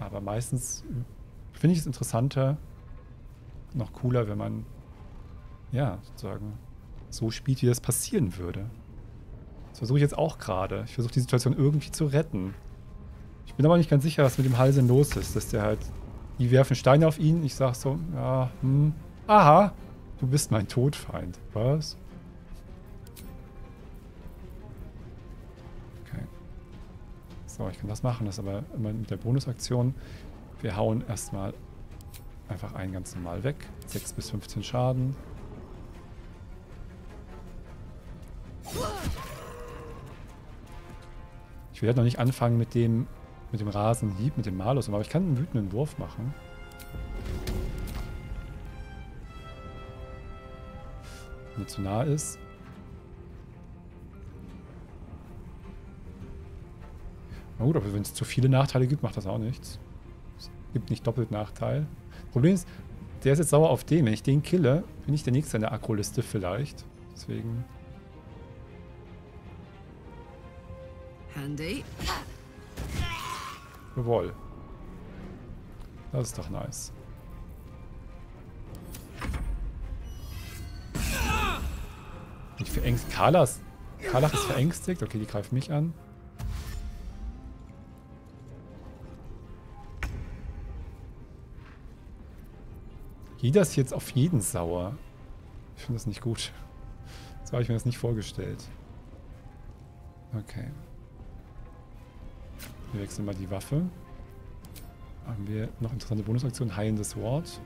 Aber meistens finde ich es interessanter, noch cooler, wenn man, ja, sozusagen so spielt, wie das passieren würde. Das versuche ich jetzt auch gerade. Ich versuche die Situation irgendwie zu retten. Ich bin aber nicht ganz sicher, was mit dem Halsin los ist, dass der halt, die werfen Steine auf ihn, ich sage so, ja, aha, du bist mein Todfeind. Was? So, ich kann das machen, das aber immer mit der Bonusaktion. Wir hauen erstmal einfach einen ganz normal weg. 6 bis 15 Schaden. Ich will halt noch nicht anfangen mit dem Rasenhieb, mit dem Malus, aber ich kann einen wütenden Wurf machen. Wenn er zu nah ist. Na gut, aber wenn es zu viele Nachteile gibt, macht das auch nichts. Es gibt nicht doppelt Nachteil. Problem ist, der ist jetzt sauer auf den. Wenn ich den kille, bin ich der Nächste in der Akkuliste vielleicht. Deswegen. Handy. Jawohl. Das ist doch nice. Ich verängstigt. Karlach ist verängstigt. Okay, die greift mich an. Jeder ist jetzt auf jeden sauer. Ich finde das nicht gut. So habe ich mir das nicht vorgestellt. Okay. Wir wechseln mal die Waffe. Haben wir noch interessante Bonusaktionen. Heilendes Wort.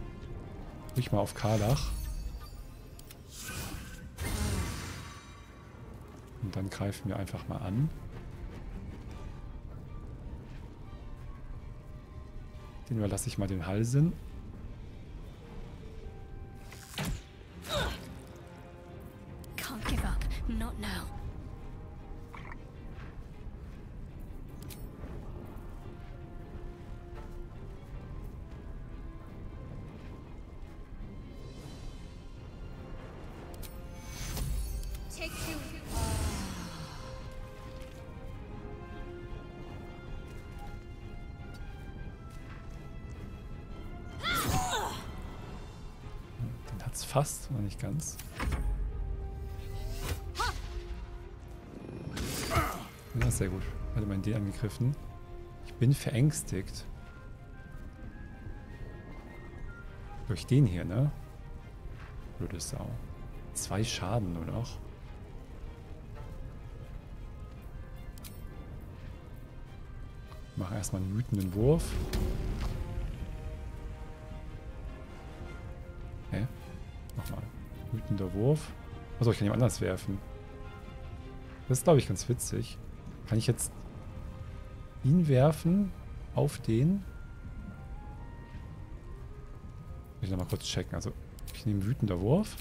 Ruhig mal auf Karlach. Und dann greifen wir einfach mal an. Den überlasse ich mal den Halsin. Fast, aber nicht ganz. Ja, sehr gut. Hatte mein D angegriffen. Ich bin verängstigt. Durch den hier, ne? Blöde Sau. 2 Schaden nur noch. Ich mache erstmal einen wütenden Wurf. Wütender Wurf. Achso, ich kann ihn anders werfen. Das ist, glaube ich, ganz witzig. Kann ich jetzt ihn werfen? Auf den? Ich will nochmal kurz checken. Also, ich nehme wütender Wurf.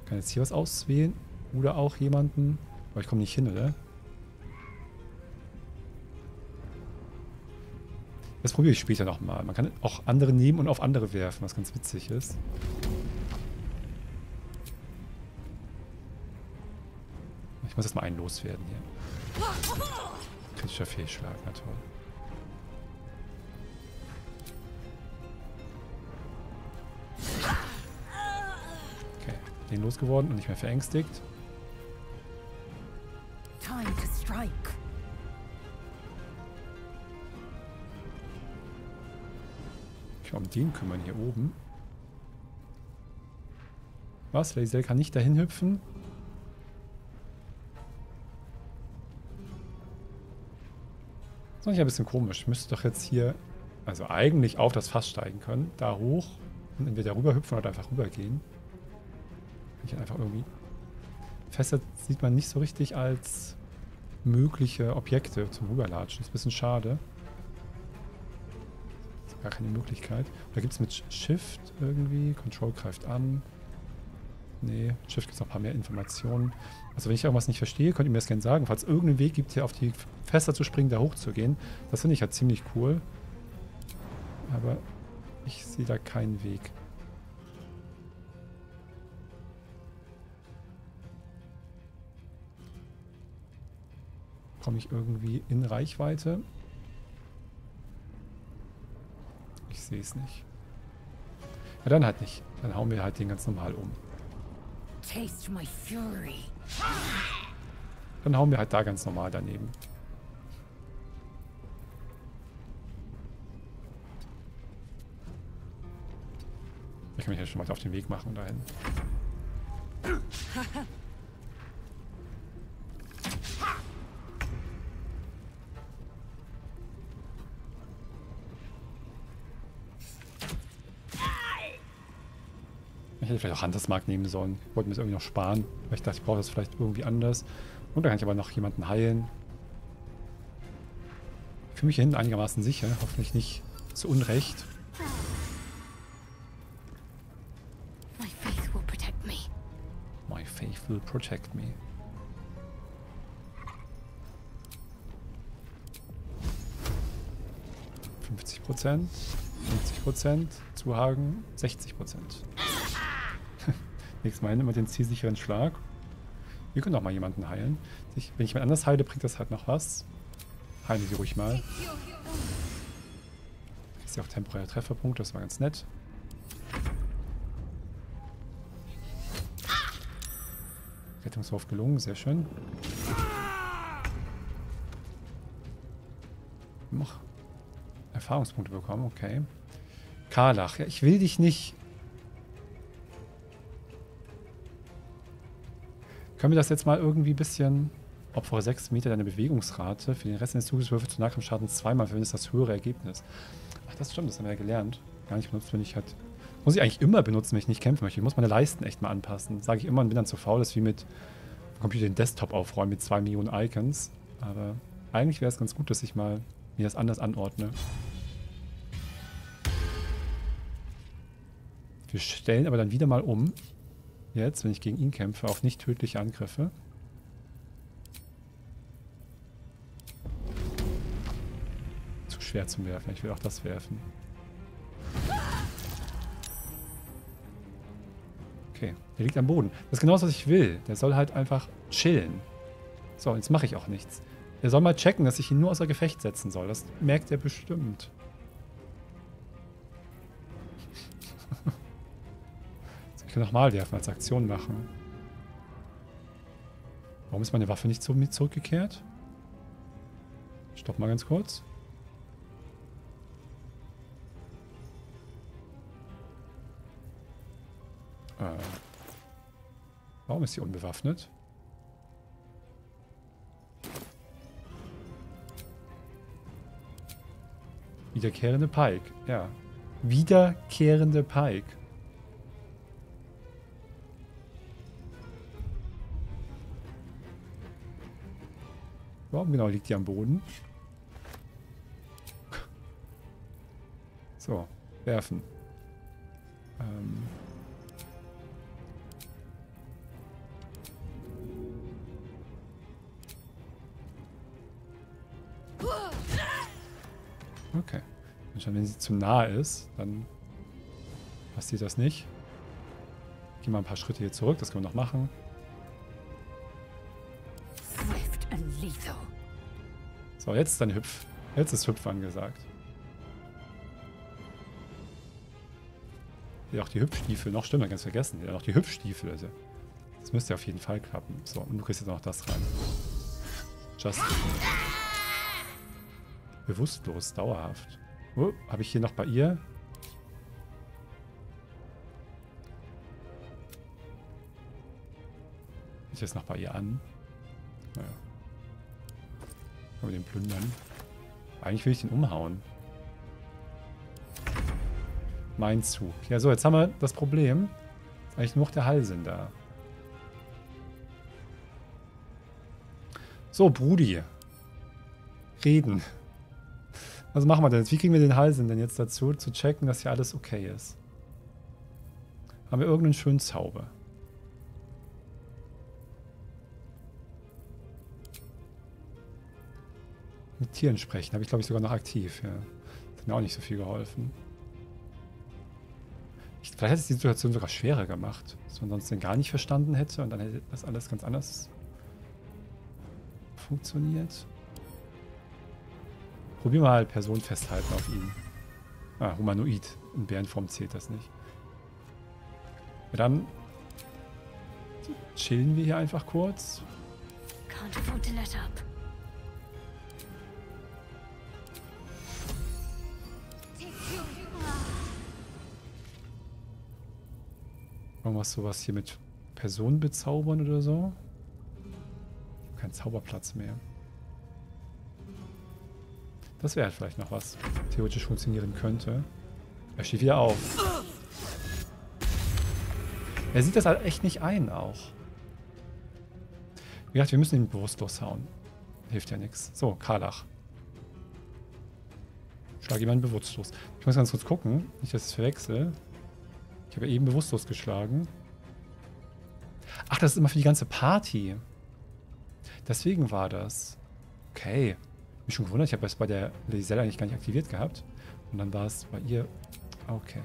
Ich kann jetzt hier was auswählen. Oder auch jemanden. Aber ich komme nicht hin, oder? Das probiere ich später nochmal. Man kann auch andere nehmen und auf andere werfen, was ganz witzig ist. Ich muss erstmal einen loswerden hier. Kritischer Fehlschlag, na toll. Okay, den losgeworden und nicht mehr verängstigt. Time to strike. Ich will um den kümmern hier oben. Was? Lae'zel kann nicht dahin hüpfen? Das ist manchmal ein bisschen komisch. Ich müsste doch jetzt hier, also eigentlich auf das Fass steigen können. Da hoch und entweder rüber hüpfen oder einfach rübergehen. Ich einfach irgendwie. Fässer sieht man nicht so richtig als mögliche Objekte zum Rüberlatschen. Das ist ein bisschen schade. Gar keine Möglichkeit. Da gibt es mit Shift irgendwie. Control greift an. Nee, mit Shift gibt es noch ein paar mehr Informationen. Also wenn ich irgendwas nicht verstehe, könnt ihr mir das gerne sagen. Falls es irgendeinen Weg gibt, hier auf die Fässer zu springen, da hoch zu gehen. Das finde ich halt ziemlich cool. Aber ich sehe da keinen Weg. Komme ich irgendwie in Reichweite? Ich sehe es nicht. Ja, dann halt nicht. Dann hauen wir halt den ganz normal um. Dann hauen wir halt da ganz normal daneben. Ich kann mich ja schon mal auf den Weg machen dahin. Ich hätte vielleicht auch Handelsmarkt nehmen sollen. Ich wollte mir das irgendwie noch sparen. Weil ich dachte, ich brauche das vielleicht irgendwie anders. Und da kann ich aber noch jemanden heilen. Ich fühle mich hier hinten einigermaßen sicher. Hoffentlich nicht zu Unrecht. My faith will protect me. My faith will protect me. %, 50%, Zuhagen, 60%. Nächstes Mal immer den zielsicheren Schlag. Ihr könnt auch mal jemanden heilen. Wenn ich mal anders heile, bringt das halt noch was. Heilen Sie ruhig mal. Ist ja auch temporärer Trefferpunkt, das war ganz nett. Rettungswurf gelungen, sehr schön. Noch Erfahrungspunkte bekommen, okay. Karlach, ja, ich will dich nicht. Können wir das jetzt mal irgendwie ein bisschen... Opfer 6 Meter deine Bewegungsrate. Für den Rest des Zugriffswürfels zu Nahkampfschaden zweimal verwendest das höhere Ergebnis. Ach, das stimmt, das haben wir ja gelernt. Gar nicht benutzt, wenn ich halt... Muss ich eigentlich immer benutzen, wenn ich nicht kämpfen möchte. Ich muss meine Leisten echt mal anpassen. Sage ich immer und bin dann zu faul, das ist wie mit dem Computer den Desktop aufräumen mit 2 Millionen Icons. Aber eigentlich wäre es ganz gut, dass ich mal mir das anders anordne. Wir stellen aber dann wieder mal um. Jetzt, wenn ich gegen ihn kämpfe, auf nicht tödliche Angriffe. Zu schwer zum Werfen. Ich will auch das werfen. Okay, der liegt am Boden. Das ist genau das, was ich will. Der soll halt einfach chillen. So, jetzt mache ich auch nichts. Der soll mal checken, dass ich ihn nur außer Gefecht setzen soll. Das merkt er bestimmt. Ich kann nochmal werfen, als Aktion machen. Warum ist meine Waffe nicht so mit zurückgekehrt? Stopp mal ganz kurz. Warum ist sie unbewaffnet? Wiederkehrende Pike, ja. Wiederkehrende Pike. Warum genau liegt die am Boden? So, werfen. Okay. Wenn sie zu nah ist, dann passiert das nicht. Ich gehe mal ein paar Schritte hier zurück, das können wir noch machen. So, jetzt ist dann Hüpf. Jetzt ist Hüpf angesagt. Ja, auch die Hüpfstiefel noch, stimmt, ganz vergessen. Ja, auch die Hüpfstiefel. Also. Das müsste auf jeden Fall klappen. So, und du kriegst jetzt noch das rein. Just. Bewusstlos, dauerhaft. Oh, habe ich hier noch bei ihr? Ich jetzt noch bei ihr an. Naja. Können wir den plündern? Eigentlich will ich den umhauen. Mein Zug. Ja, so, jetzt haben wir das Problem. Eigentlich nur noch der Halsin da. So, Brudi. Reden. Was machen wir denn jetzt? Wie kriegen wir den Halsin denn jetzt dazu, zu checken, dass hier alles okay ist? Haben wir irgendeinen schönen Zauber? Mit Tieren sprechen, habe ich glaube ich sogar noch aktiv, ja. Das hat mir auch nicht so viel geholfen. Vielleicht hätte es die Situation sogar schwerer gemacht, dass man sonst den gar nicht verstanden hätte und dann hätte das alles ganz anders funktioniert. Probier mal Person festhalten auf ihn. Ah, Humanoid. In Bärenform zählt das nicht. Ja, dann chillen wir hier einfach kurz. Irgendwas sowas hier mit Personen bezaubern oder so. Kein Zauberplatz mehr. Das wäre halt vielleicht noch was, theoretisch funktionieren könnte. Er steht wieder auf. Er sieht das halt echt nicht ein auch. Wie gesagt, wir müssen ihn bewusstlos hauen. Hilft ja nichts. So, Karlach. Schlag jemanden bewusstlos. Ich muss ganz kurz gucken, nicht, dass ich es verwechsel. Ich habe eben bewusstlos geschlagen. Ach, das ist immer für die ganze Party. Deswegen war das. Okay. Ich bin schon gewundert, ich habe es bei der Lae'zel eigentlich gar nicht aktiviert gehabt. Und dann war es bei ihr. Okay.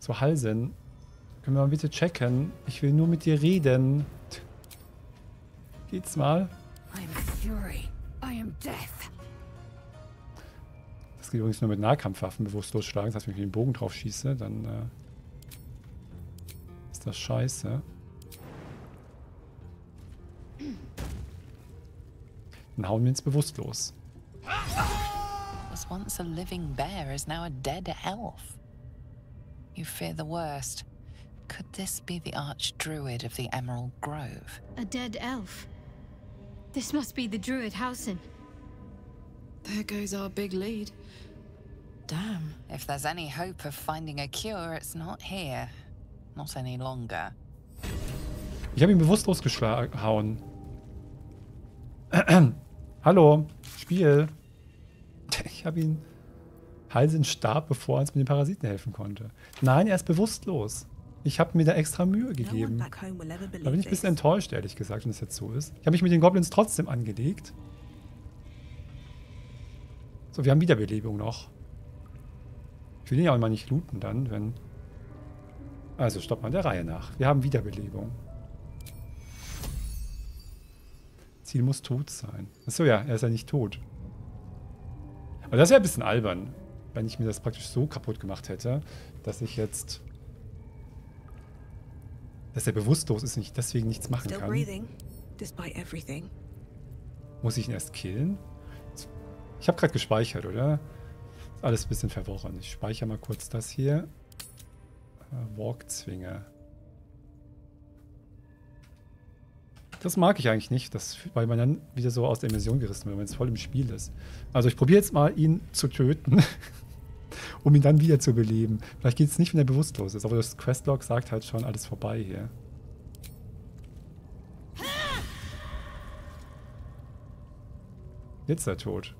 So, Halsin. Können wir mal bitte checken? Ich will nur mit dir reden. Geht's mal? I am Fury. I am Death. Übrigens nur mit Nahkampfwaffen bewusstlos schlagen. Das heißt, wenn ich mit dem Bogen drauf schieße, dann ist das scheiße. Dann hauen wir uns bewusstlos. Was once a living bear is now a dead elf. You fear the worst. Could this be the archdruid of the Emerald Grove? A dead elf. This must be the druid Halsin. There goes our big lead. Damn. If there's any hope of finding a cure, it's not here. Not any longer. Ich habe ihn bewusstlos geschlagen. Hallo, Spiel. Ich habe ihn Halsin starb, bevor er uns mit den Parasiten helfen konnte. Nein, er ist bewusstlos. Ich habe mir da extra Mühe gegeben. Da bin ich ein bisschen enttäuscht, ehrlich gesagt, wenn das jetzt so ist. Ich habe mich mit den Goblins trotzdem angelegt. So, wir haben Wiederbelebung noch. Ich will ihn ja auch immer nicht looten dann, wenn... Also, stopp mal der Reihe nach. Wir haben Wiederbelebung. Ziel muss tot sein. Achso, ja, er ist ja nicht tot. Aber das wäre ein bisschen albern, wenn ich mir das praktisch so kaputt gemacht hätte, dass ich jetzt... Dass er bewusstlos ist und ich deswegen nichts machen kann. Muss ich ihn erst killen? Ich habe gerade gespeichert, oder? Ist alles ein bisschen verworren. Ich speichere mal kurz das hier. Walkzwinge. Das mag ich eigentlich nicht, weil man dann wieder so aus der Immersion gerissen wird, wenn man jetzt voll im Spiel ist. Also ich probiere jetzt mal, ihn zu töten, um ihn dann wieder zu beleben. Vielleicht geht es nicht, wenn er bewusstlos ist, aber das Questlog sagt halt schon, alles vorbei hier. Jetzt ist er tot.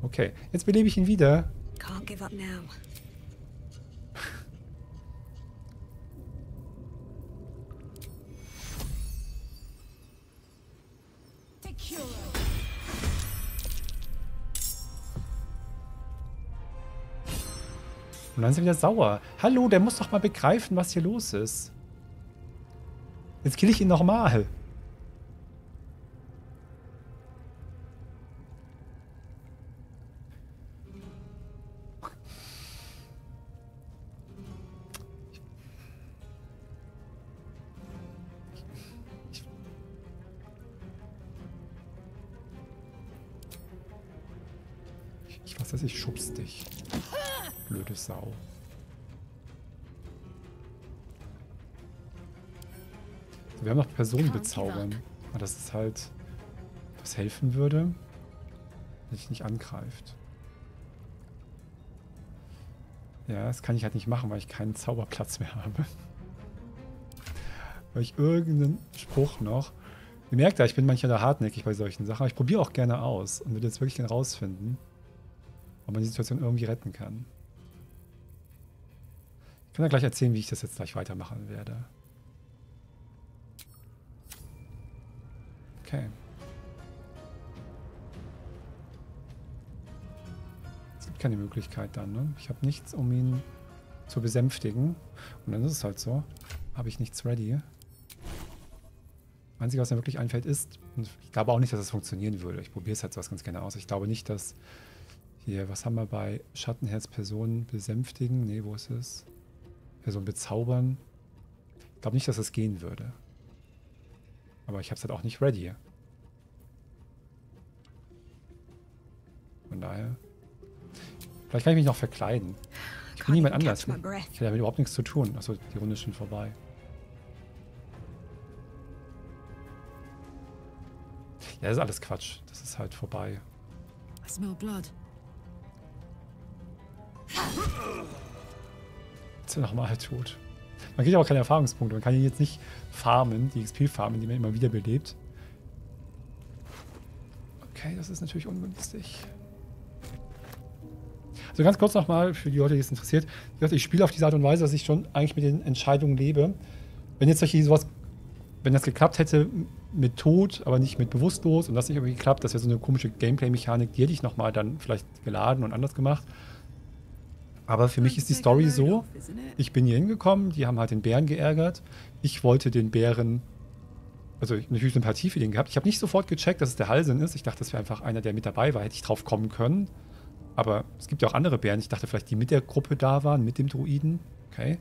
Okay, jetzt belebe ich ihn wieder. Can't give up now. Und dann ist er wieder sauer. Hallo, der muss doch mal begreifen, was hier los ist. Jetzt kill ich ihn nochmal. Ich schubs dich. Blöde Sau. So, wir haben noch Personen bezaubern. Aber das ist halt, was helfen würde, wenn ich nicht angreift. Ja, das kann ich halt nicht machen, weil ich keinen Zauberplatz mehr habe. Weil ich irgendeinen Spruch noch... Ihr merkt ja, ich bin manchmal da hartnäckig bei solchen Sachen. Aber ich probiere auch gerne aus und würde jetzt wirklich gerne rausfinden, ob man die Situation irgendwie retten kann. Ich kann ja gleich erzählen, wie ich das jetzt gleich weitermachen werde. Okay. Es gibt keine Möglichkeit dann, ne? Ich habe nichts, um ihn zu besänftigen. Und dann ist es halt so. Habe ich nichts ready. Das Einzige, was mir wirklich einfällt, ist, und ich glaube auch nicht, dass das funktionieren würde. Ich probiere es halt sowas ganz gerne aus. Ich glaube nicht, dass... Hier, was haben wir bei Schattenherz? Personen besänftigen? Ne, wo ist es? Personen bezaubern? Ich glaube nicht, dass das gehen würde. Aber ich habe es halt auch nicht ready. Von daher... Vielleicht kann ich mich noch verkleiden. Ich bin niemand anders. Ich habe damit überhaupt nichts zu tun. Achso, die Runde ist schon vorbei. Ja, das ist alles Quatsch. Das ist halt vorbei. I smell blood. Jetzt ist er nochmal tot. Man kriegt aber keine Erfahrungspunkte. Man kann ihn jetzt nicht farmen, die XP-Farmen, die man immer wieder belebt. Okay, das ist natürlich ungünstig. Also ganz kurz nochmal, für die Leute, die es interessiert. Ich spiele auf diese Art und Weise, dass ich schon eigentlich mit den Entscheidungen lebe. Wenn jetzt sowas, wenn das geklappt hätte mit Tod, aber nicht mit bewusstlos und das nicht irgendwie geklappt, das wäre so eine komische Gameplay-Mechanik, die hätte ich nochmal dann vielleicht geladen und anders gemacht. Aber für mich ist die Story so, ich bin hier hingekommen, die haben halt den Bären geärgert. Ich wollte den Bären, also natürlich Sympathie für den gehabt. Ich habe nicht sofort gecheckt, dass es der Halsin ist. Ich dachte, das wäre einfach einer, der mit dabei war. Hätte ich drauf kommen können. Aber es gibt ja auch andere Bären. Ich dachte vielleicht, die mit der Gruppe da waren, mit dem Druiden. Okay.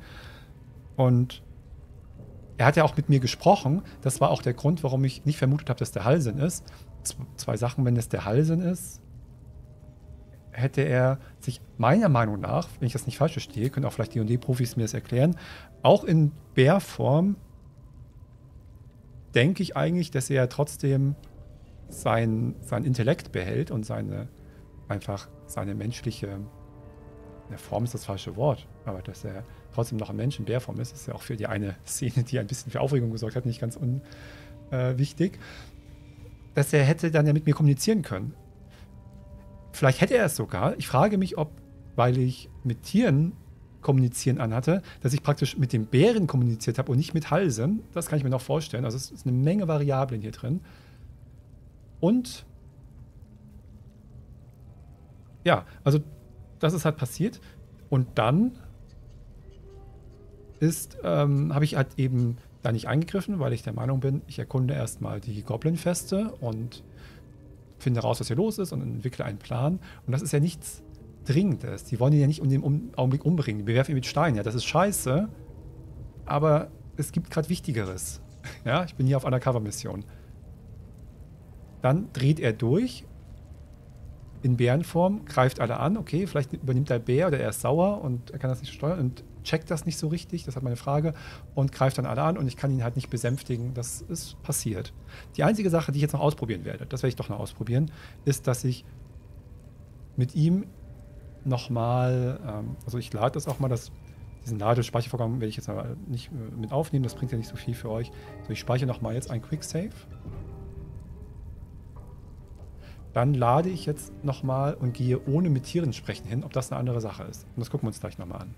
Und er hat ja auch mit mir gesprochen. Das war auch der Grund, warum ich nicht vermutet habe, dass der Halsin ist. Zwei Sachen, wenn das der Halsin ist, hätte er sich meiner Meinung nach, wenn ich das nicht falsch verstehe, können auch vielleicht D&D-Profis mir das erklären, auch in Bärform denke ich eigentlich, dass er trotzdem sein Intellekt behält und seine menschliche Form ist das falsche Wort, aber dass er trotzdem noch ein Mensch in Bärform ist, ist ja auch für die eine Szene, die ein bisschen für Aufregung gesorgt hat, nicht ganz unwichtig, dass er hätte dann ja mit mir kommunizieren können. Vielleicht hätte er es sogar. Ich frage mich, ob, weil ich mit Tieren kommunizieren anhatte, dass ich praktisch mit dem Bären kommuniziert habe und nicht mit Halsin. Das kann ich mir noch vorstellen. Also es ist eine Menge Variablen hier drin. Und ja, also das ist halt passiert. Und dann habe ich halt eben da nicht eingegriffen, weil ich der Meinung bin, ich erkunde erstmal die Goblin-Feste und finde raus, was hier los ist und entwickle einen Plan. Und das ist ja nichts Dringendes. Die wollen ihn ja nicht in dem Augenblick umbringen. Die bewerfen ihn mit Steinen. Ja, das ist scheiße. Aber es gibt gerade Wichtigeres. Ja, ich bin hier auf einer Cover-Mission. Dann dreht er durch. In Bärenform. Greift alle an. Okay, vielleicht übernimmt der Bär oder er ist sauer und er kann das nicht steuern. Und checkt das nicht so richtig, das hat meine Frage, und greift dann alle an und ich kann ihn halt nicht besänftigen, das ist passiert. Die einzige Sache, die ich jetzt noch ausprobieren werde, das werde ich doch noch ausprobieren, ist, dass ich mit ihm nochmal, also ich lade das auch mal, diesen Ladespeichervorgang werde ich jetzt aber nicht mit aufnehmen, das bringt ja nicht so viel für euch. So, ich speichere nochmal jetzt ein Quicksave. Dann lade ich jetzt nochmal und gehe ohne mit Tieren sprechen hin, ob das eine andere Sache ist. Und das gucken wir uns gleich nochmal an.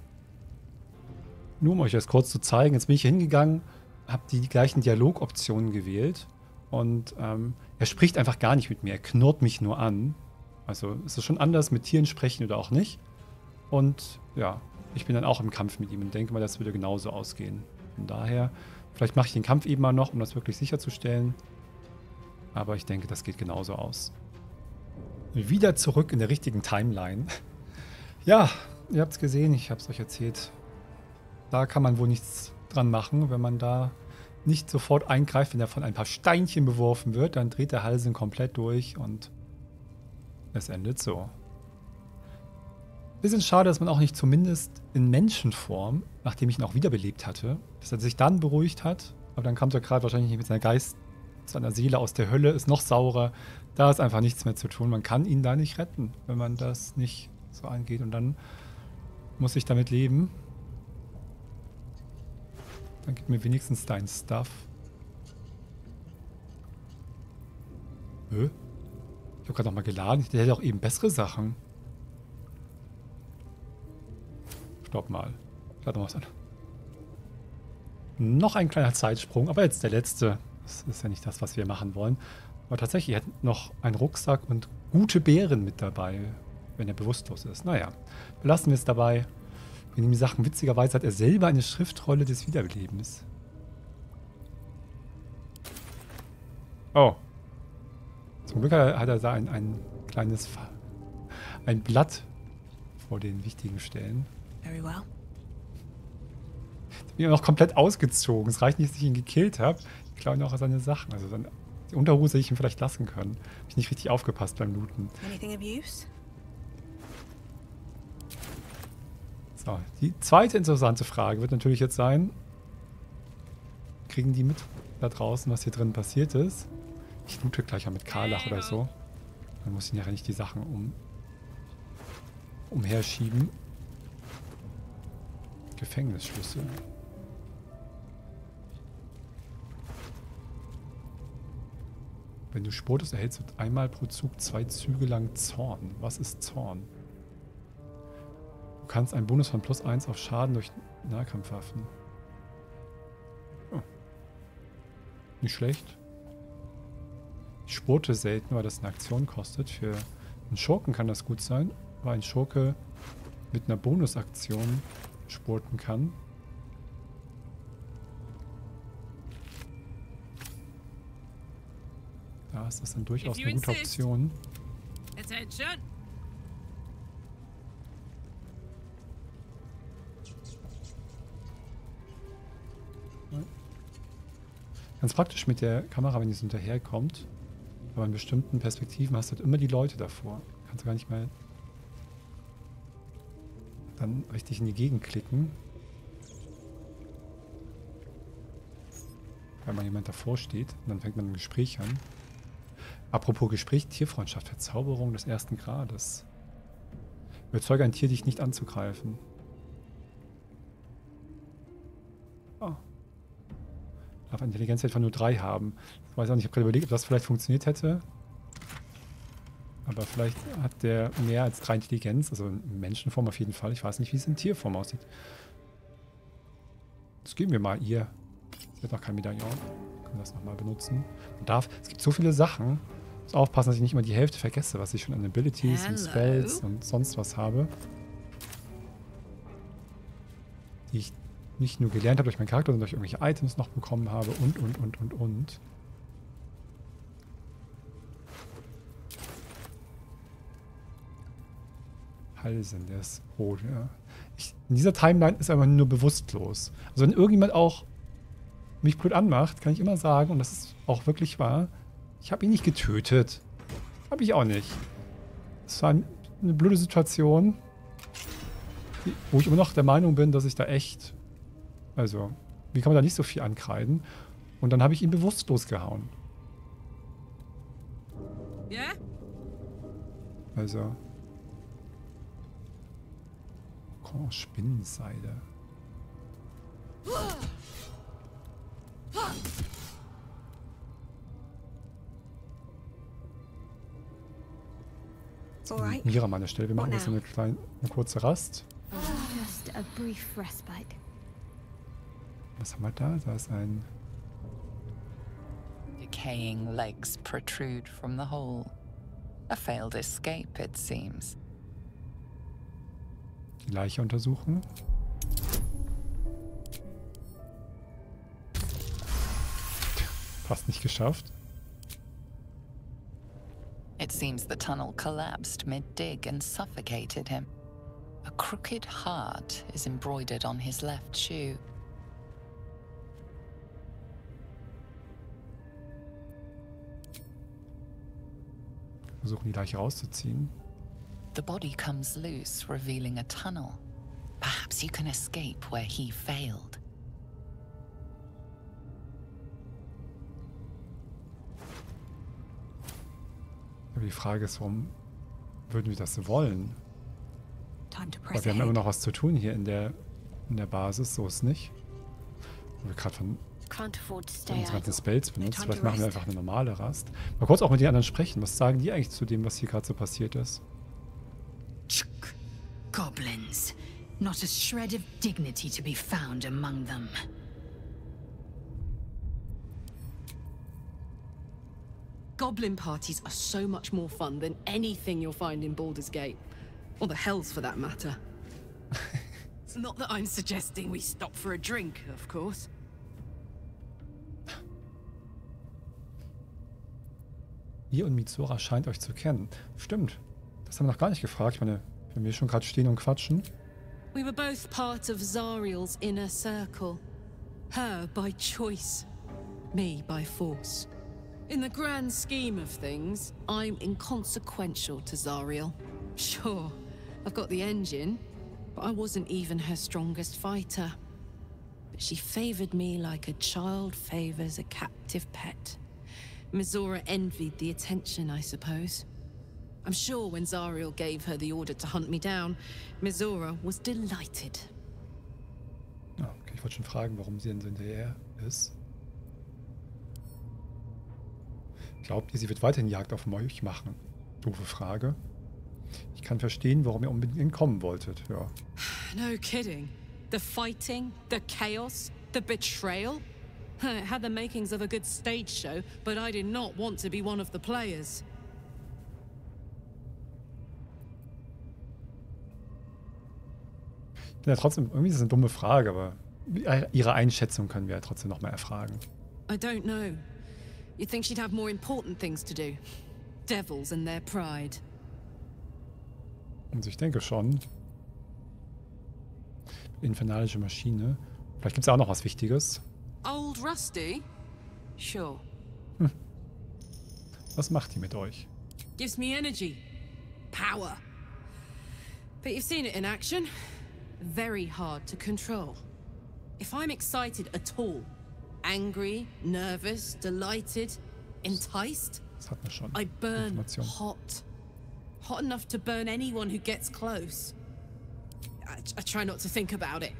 Nur um euch das kurz zu zeigen, jetzt bin ich hier hingegangen, habe die gleichen Dialogoptionen gewählt und er spricht einfach gar nicht mit mir, er knurrt mich nur an. Also es ist schon anders, mit Tieren sprechen oder auch nicht. Und ja, ich bin dann auch im Kampf mit ihm und denke mal, das würde genauso ausgehen. Von daher, vielleicht mache ich den Kampf eben mal noch, um das wirklich sicherzustellen. Aber ich denke, das geht genauso aus. Wieder zurück in der richtigen Timeline. Ja, ihr habt es gesehen, ich habe es euch erzählt. Da kann man wohl nichts dran machen, wenn man da nicht sofort eingreift, wenn er von ein paar Steinchen beworfen wird, dann dreht der Halsin komplett durch und es endet so. Bisschen schade, dass man auch nicht zumindest in Menschenform, nachdem ich ihn auch wiederbelebt hatte, dass er sich dann beruhigt hat, aber dann kam der gerade wahrscheinlich nicht mit seiner Geist, seiner Seele aus der Hölle, ist noch saurer. Da ist einfach nichts mehr zu tun. Man kann ihn da nicht retten, wenn man das nicht so angeht. Und dann muss ich damit leben. Dann gib mir wenigstens dein Stuff. Hä? Ich habe gerade nochmal geladen. Der hätte auch eben bessere Sachen. Stopp mal. Ich lade noch was an. Noch ein kleiner Zeitsprung, aber jetzt der letzte. Das ist ja nicht das, was wir machen wollen. Aber tatsächlich, er hat noch einen Rucksack und gute Beeren mit dabei, wenn er bewusstlos ist. Naja, belassen wir es dabei. In den Sachen, witzigerweise hat er selber eine Schriftrolle des Wiederbelebens. Oh. Zum Glück hat er da ein Blatt vor den wichtigen Stellen. Very well. Ich bin noch komplett ausgezogen. Es reicht nicht, dass ich ihn gekillt habe. Ich klaue ihn auch seine Sachen. Also dann die Unterhose hätte ich ihm vielleicht lassen können. Habe ich nicht richtig aufgepasst beim Looten. So, die zweite interessante Frage wird natürlich jetzt sein, kriegen die mit da draußen, was hier drin passiert ist? Ich loote gleich mal mit Karlach oder so. Dann muss ich nachher nicht die Sachen umherschieben. Gefängnisschlüssel. Wenn du spurtest, erhältst du einmal pro Zug 2 Züge lang Zorn. Was ist Zorn? Du kannst einen Bonus von +1 auf Schaden durch Nahkampfwaffen. Oh. Nicht schlecht. Ich spurte selten, weil das eine Aktion kostet. Für einen Schurken kann das gut sein, weil ein Schurke mit einer Bonusaktion spurten kann. Ja, es ist dann durchaus eine gute Option. Ganz praktisch mit der Kamera, wenn die so hinterherkommt. Aber in bestimmten Perspektiven hast du halt immer die Leute davor. Kannst du gar nicht mehr dann richtig in die Gegend klicken. Weil mal jemand davor steht und dann fängt man ein Gespräch an. Apropos Gespräch, Tierfreundschaft, Verzauberung des ersten Grades. Überzeuge ein Tier, dich nicht anzugreifen. Oh. Darf Intelligenz etwa nur 3 haben. Ich weiß auch nicht, ich habe gerade überlegt, ob das vielleicht funktioniert hätte. Aber vielleicht hat der mehr als 3 Intelligenz, also in Menschenform auf jeden Fall. Ich weiß nicht, wie es in Tierform aussieht. Das geben wir mal ihr. Sie hat noch kein Medaillon. Das nochmal benutzen. Man darf, es gibt so viele Sachen. Ich muss aufpassen, dass ich nicht immer die Hälfte vergesse, was ich schon an Abilities und Spells und sonst was habe. Die ich nicht nur gelernt habe durch meinen Charakter, sondern durch irgendwelche Items noch bekommen habe und. Halsin, der ist rot, ja. In dieser Timeline ist er aber nur bewusstlos. Also wenn irgendjemand auch mich blöd anmacht, kann ich immer sagen, und das ist auch wirklich wahr, ich habe ihn nicht getötet. Habe ich auch nicht. Es war eine blöde Situation. wo ich immer noch der Meinung bin, dass ich da echt, also, wie kann man da nicht so viel ankreiden? Und dann habe ich ihn bewusstlos gehauen. Ja? Also. Oh, Spinnenseide. Mira an der Stelle. Wir machen jetzt eine kurze Rast. Was haben wir da? Da ist ein... Decaying legs protrude from the hole. A failed escape, it seems. Die Leiche untersuchen. Fast nicht geschafft. It seems the tunnel collapsed mid-dig and suffocated him. A crooked heart is embroidered on his left shoe. Versuchen die Leiche rauszuziehen. The body comes loose, revealing a tunnel. Perhaps you can escape where he failed. Aber die Frage ist, warum würden wir das wollen? Weil wir haben immer noch was zu tun hier in der Basis, so ist nicht. Wo wir gerade von unseren ganzen Spells benutzt, vielleicht machen wir einfach eine normale Rast. Mal kurz auch mit den anderen sprechen, was sagen die eigentlich zu dem, was hier gerade so passiert ist? Goblins. Not a shred of dignity to be found among them. Goblin parties are so much more fun than anything you'll find in Baldur's Gate. Or the Hells, for that matter. Not that I'm suggesting we stop for a drink, of course. Ihr und Mizora scheint euch zu kennen. Stimmt. Das haben wir noch gar nicht gefragt. Ich meine, wenn wir schon gerade stehen und quatschen. We were both part of Zariel's inner circle. Her by choice, me by force. In the grand scheme of things, I'm inconsequential to Zariel. Sure, I've got the engine, but I wasn't even her strongest fighter. But she favored me like a child favors a captive pet. Mizora envied the attention, I suppose. I'm sure when Zariel gave her the order to hunt me down, Mizora was delighted. Oh, okay, ich wollte schon fragen, warum sie denn so hinterher ist. Glaubt ihr, sie wird weiterhin Jagd auf euch machen? Doofe Frage. Ich kann verstehen, warum ihr unbedingt entkommen wolltet, ja. No kidding. The fighting, the chaos, the betrayal. It had the makings of a good stage show, but I did not want to be one of the players. Ja, trotzdem, irgendwie ist das eine dumme Frage, aber ihre Einschätzung können wir ja trotzdem nochmal erfragen. I don't know. You'd think she'd have more important things to do. Devils and their pride. Also ich denke schon. Infernalische Maschine. Vielleicht gibt's auch noch was Wichtiges. Old Rusty? Sure. Hm. Was macht die mit euch? Gives me energy. Power. But you've seen it in action. Very hard to control. If I'm excited at all, angry, nervous, delighted, enticed, das hatten wir schon. I burn hot. Hot enough to burn anyone who gets close. I try not to think about it.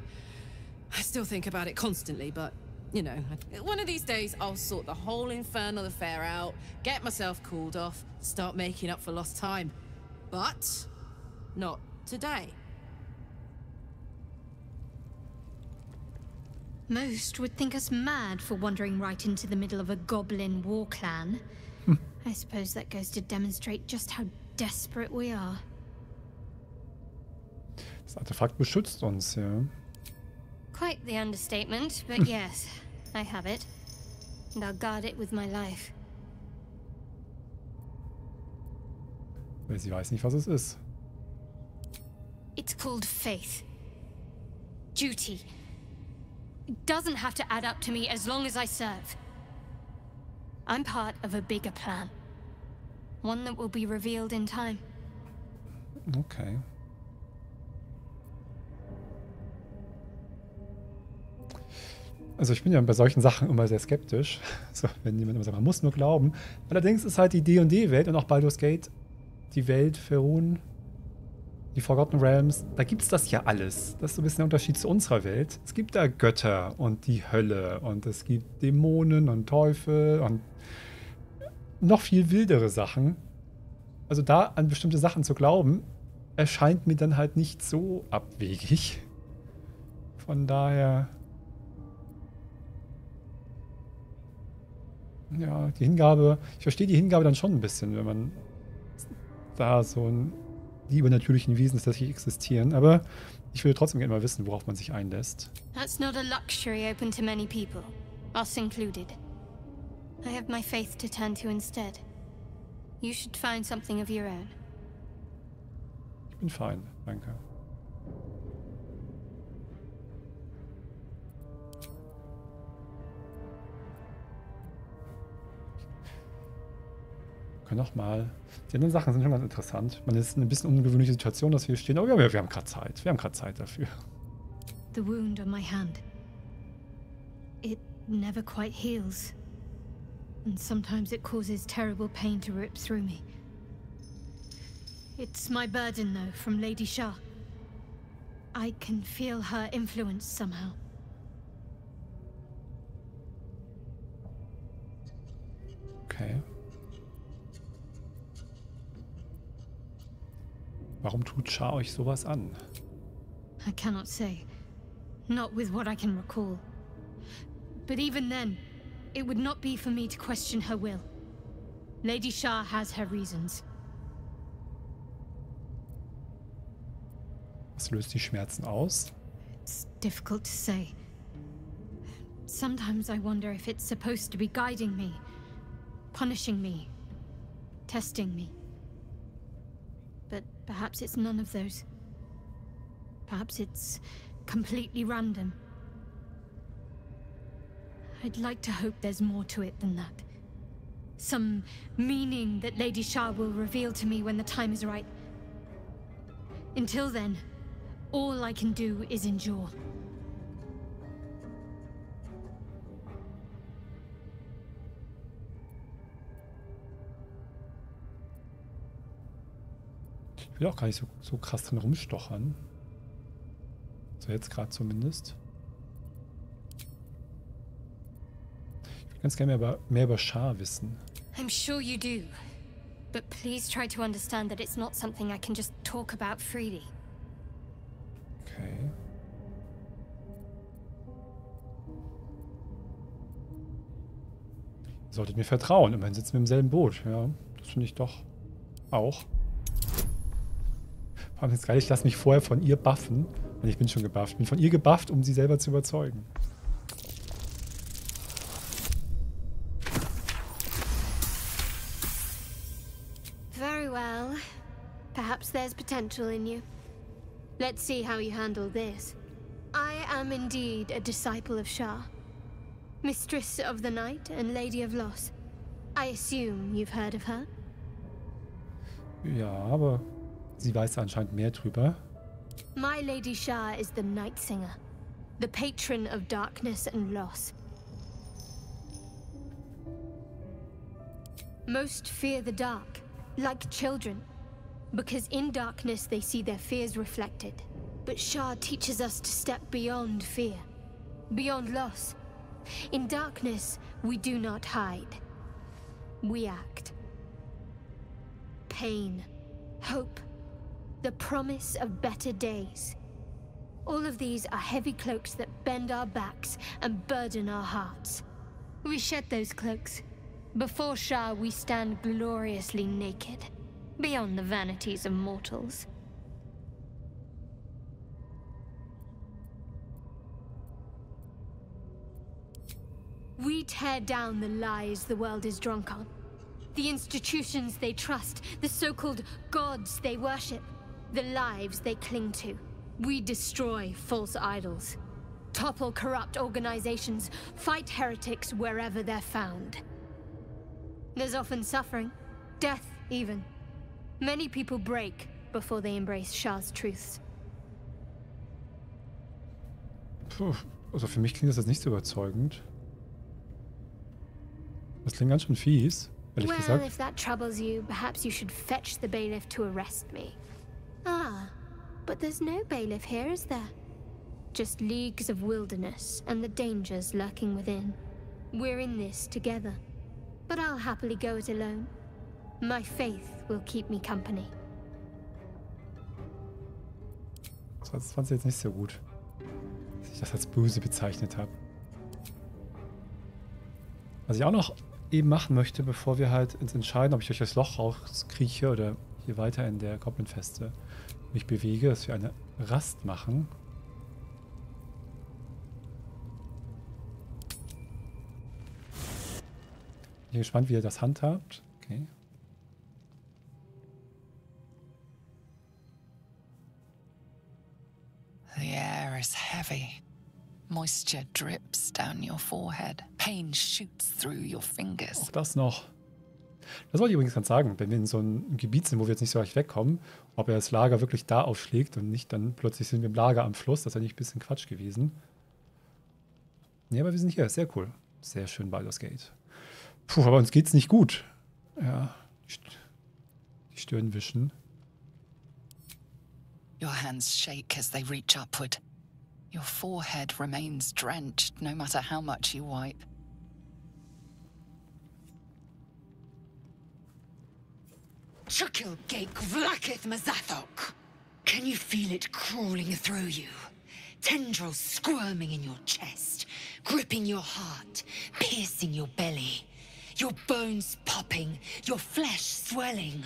I still think about it constantly, but, you know, one of these days I'll sort the whole infernal affair out, get myself cooled off, start making up for lost time. But not today. Most would think us mad for wandering right into the middle of a goblin war clan. I suppose that goes to demonstrate just how desperate we are. Das Artefakt beschützt uns, ja. Quite the understatement, but yes, I have it. And I'll guard it with my life. Weil sie weiß nicht, was es ist. It's called faith. Duty. It doesn't have to add up to me as long as I serve. I'm part of a bigger plan. One that will be revealed in time. Okay. Also ich bin ja bei solchen Sachen immer sehr skeptisch, so, wenn jemand immer sagt, man muss nur glauben. Allerdings ist halt die D&D-Welt und auch Baldur's Gate, die Welt, Faerun, die Forgotten Realms, da gibt's das ja alles. Das ist so ein bisschen der Unterschied zu unserer Welt. Es gibt da Götter und die Hölle und es gibt Dämonen und Teufel und noch viel wildere Sachen. Also da an bestimmte Sachen zu glauben, erscheint mir dann halt nicht so abwegig. Von daher... Ja, die Hingabe, ich verstehe die Hingabe dann schon ein bisschen, wenn man da so ein die übernatürlichen Wesen tatsächlich existieren, aber ich würde trotzdem gerne mal wissen, worauf man sich einlässt. That's not a luxury open to many people, us included. I have my faith to turn to instead. You should find something of your own. Ich bin fein, danke. Nochmal. Die anderen Sachen sind schon ganz interessant. Man ist in ein bisschen ungewöhnliche Situation, dass wir hier stehen. Aber wir haben gerade Zeit. Wir haben gerade Zeit dafür. The wound on my hand. It never quite heals. And sometimes it causes terrible pain to rip through me. It's my burden though from Lady Shar. I can feel her influence somehow. Okay. Warum tut Shar euch sowas an? I cannot say. Not with what I can recall. But even then, it would not be for me to question her will. Lady Shar has her reasons. Was löst die Schmerzen aus? It's difficult to say. Sometimes I wonder if it's supposed to be guiding me, punishing me, testing me. But perhaps it's none of those. Perhaps it's completely random. I'd like to hope there's more to it than that. Some meaning that Lady Shar will reveal to me when the time is right. Until then, all I can do is endure. Ich will auch gar nicht so krass drin rumstochern. So jetzt gerade zumindest. Ich würde ganz gerne mehr über Shar wissen. I'm sure you do. But please try to understand that it's not something I can just talk about freely. Okay. Ihr solltet mir vertrauen, immerhin sitzen wir im selben Boot, ja. Das finde ich doch auch. Jetzt geil, ich lasse mich vorher von ihr buffen. Und ich bin schon gebufft. Ich bin von ihr gebufft, um sie selber zu überzeugen. Very well. Perhaps there's potential in you. Let's see how you handle this. I am indeed a disciple of Shar. Mistress of the Night and Lady of Loss. I assume you've heard of her? Ja, aber... Sie weiß anscheinend mehr drüber. My Lady Shar is the Night Singer, the patron of darkness and loss. Most fear the dark, like children, because in darkness they see their fears reflected. But Shar teaches us to step beyond fear, beyond loss. In darkness, we do not hide. We act. Pain, hope, the promise of better days. All of these are heavy cloaks that bend our backs and burden our hearts. We shed those cloaks. Before Shar we stand gloriously naked, beyond the vanities of mortals. We tear down the lies the world is drunk on, the institutions they trust, the so-called gods they worship. The lives they cling to. We destroy false idols, topple corrupt organizations, fight heretics wherever they're found. There's often suffering, death even. Many people break before they embrace Shar's truths. Puh, Also für mich klingt das jetzt nicht so überzeugend. Das klingt ganz schön fies, ehrlich gesagt. If that troubles you, perhaps you should fetch the bailiff to arrest me. Ah, but there's no bailiff here, is there? Just leagues of wilderness and the dangers lurking within. We're in this together. But I'll happily go it alone. My faith will keep me company. Das fand ich jetzt nicht so gut, dass ich das als böse bezeichnet habe. Was ich auch noch eben machen möchte, bevor wir halt uns entscheiden, ob ich durch das Loch rauskrieche oder hier weiter in der Goblin-Feste mich bewege, dass wir eine Rast machen. Ich bin gespannt, wie ihr das handhabt. Okay. The air is heavy. Moisture drips down your forehead. Pain shoots through your fingers. Auch das noch. Das wollte ich übrigens ganz sagen, wenn wir in so einem Gebiet sind, wo wir jetzt nicht so leicht wegkommen, ob er das Lager wirklich da aufschlägt und nicht, dann plötzlich sind wir im Lager am Fluss. Das ist ja nicht ein bisschen Quatsch gewesen. Nee, aber wir sind hier. Sehr cool. Sehr schön Baldur's Gate. Puh, aber uns geht's nicht gut. Ja, die Stirn wischen. Your hands shake as they reach upward. Your forehead remains drenched no matter how much you wipe. Chukilgake vlaketh mazathok. Can you feel it crawling through you? Tendrils squirming in your chest, gripping your heart, piercing your belly. Your bones popping, your flesh swelling.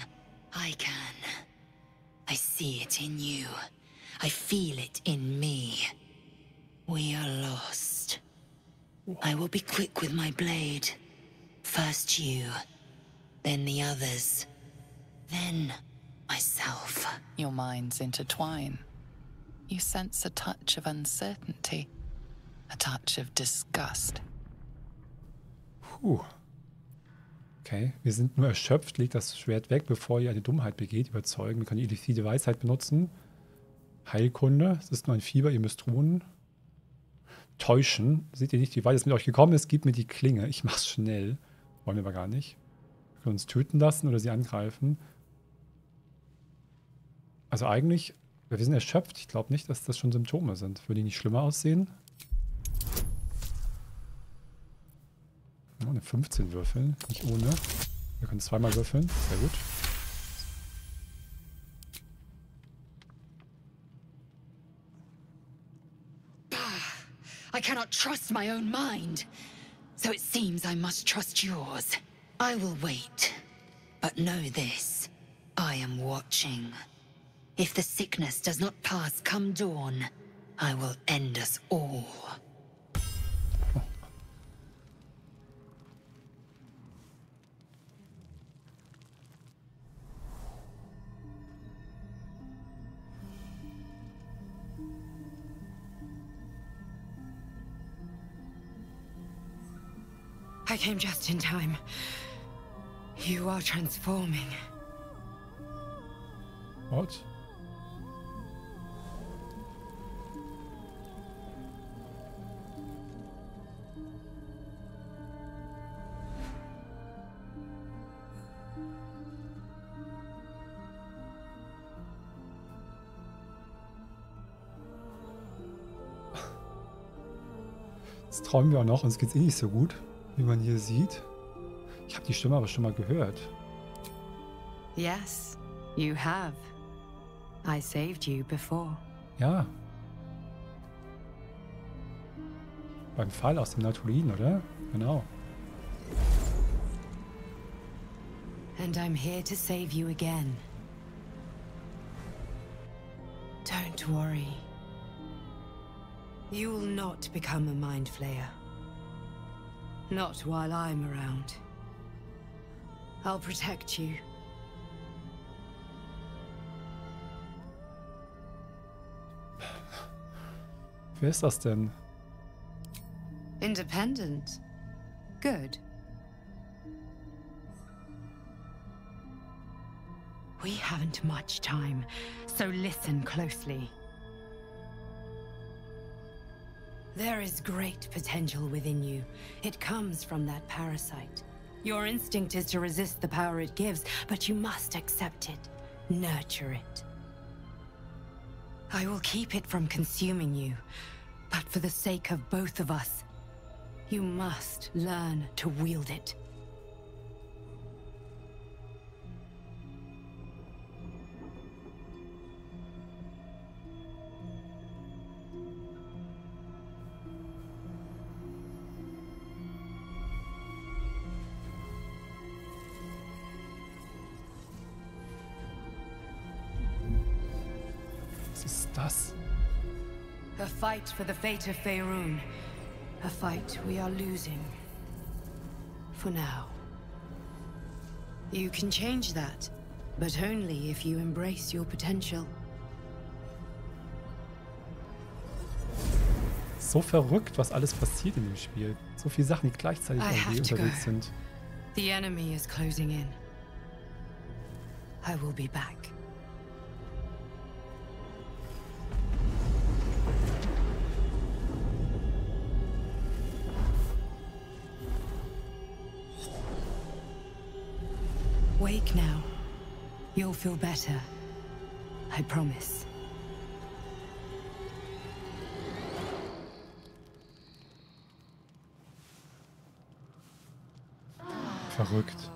I can. I see it in you. I feel it in me. We are lost. I will be quick with my blade. First you, then the others, then myself. Your minds intertwine. You sense a touch of uncertainty, a touch of disgust. Puh. Okay, wir sind nur erschöpft, legt das Schwert weg, bevor ihr eine Dummheit begeht, überzeugen. Wir können die illicite Weisheit benutzen. Heilkunde, es ist nur ein Fieber, ihr müsst ruhen. Täuschen, seht ihr nicht, wie weit es mit euch gekommen ist, gebt mir die Klinge, ich mach's schnell. Wollen wir aber gar nicht. Wir können uns töten lassen oder sie angreifen. Also eigentlich, wir sind erschöpft, ich glaube nicht, dass das schon Symptome sind. Würde die nicht schlimmer aussehen? Eine 15 würfeln, nicht ohne. Wir können zweimal würfeln, sehr gut. Bah, I cannot trust my own mind. So it seems I must trust yours. I will wait. But know this, I am watching. If the sickness does not pass come dawn, I will end us all. I came just in time. You are transforming. What? Das träumen wir auch noch, uns geht's eh nicht so gut. Wie man hier sieht. Ich habe die Stimme aber schon mal gehört. Yes, you have. I saved you before. Ja. Beim Fall aus dem Naturin, oder? Genau. And I'm here to save you again. Don't worry. You will not become a mind flayer. Not while I'm around. I'll protect you. Wer ist das denn? Independent. Good. We haven't much time, so listen closely. There is great potential within you. It comes from that parasite. Your instinct is to resist the power it gives, but you must accept it, nurture it. I will keep it from consuming you, but for the sake of both of us, you must learn to wield it. A fight for the fate of Faerun. A fight we are losing. For now. You can change that, but only if you embrace your potential. So verrückt, was alles passiert in dem Spiel. So viele Sachen, die gleichzeitig irgendwie unterwegs sind. The enemy is closing in. I will be back. Wake now. You'll feel better. I promise. Verrückt.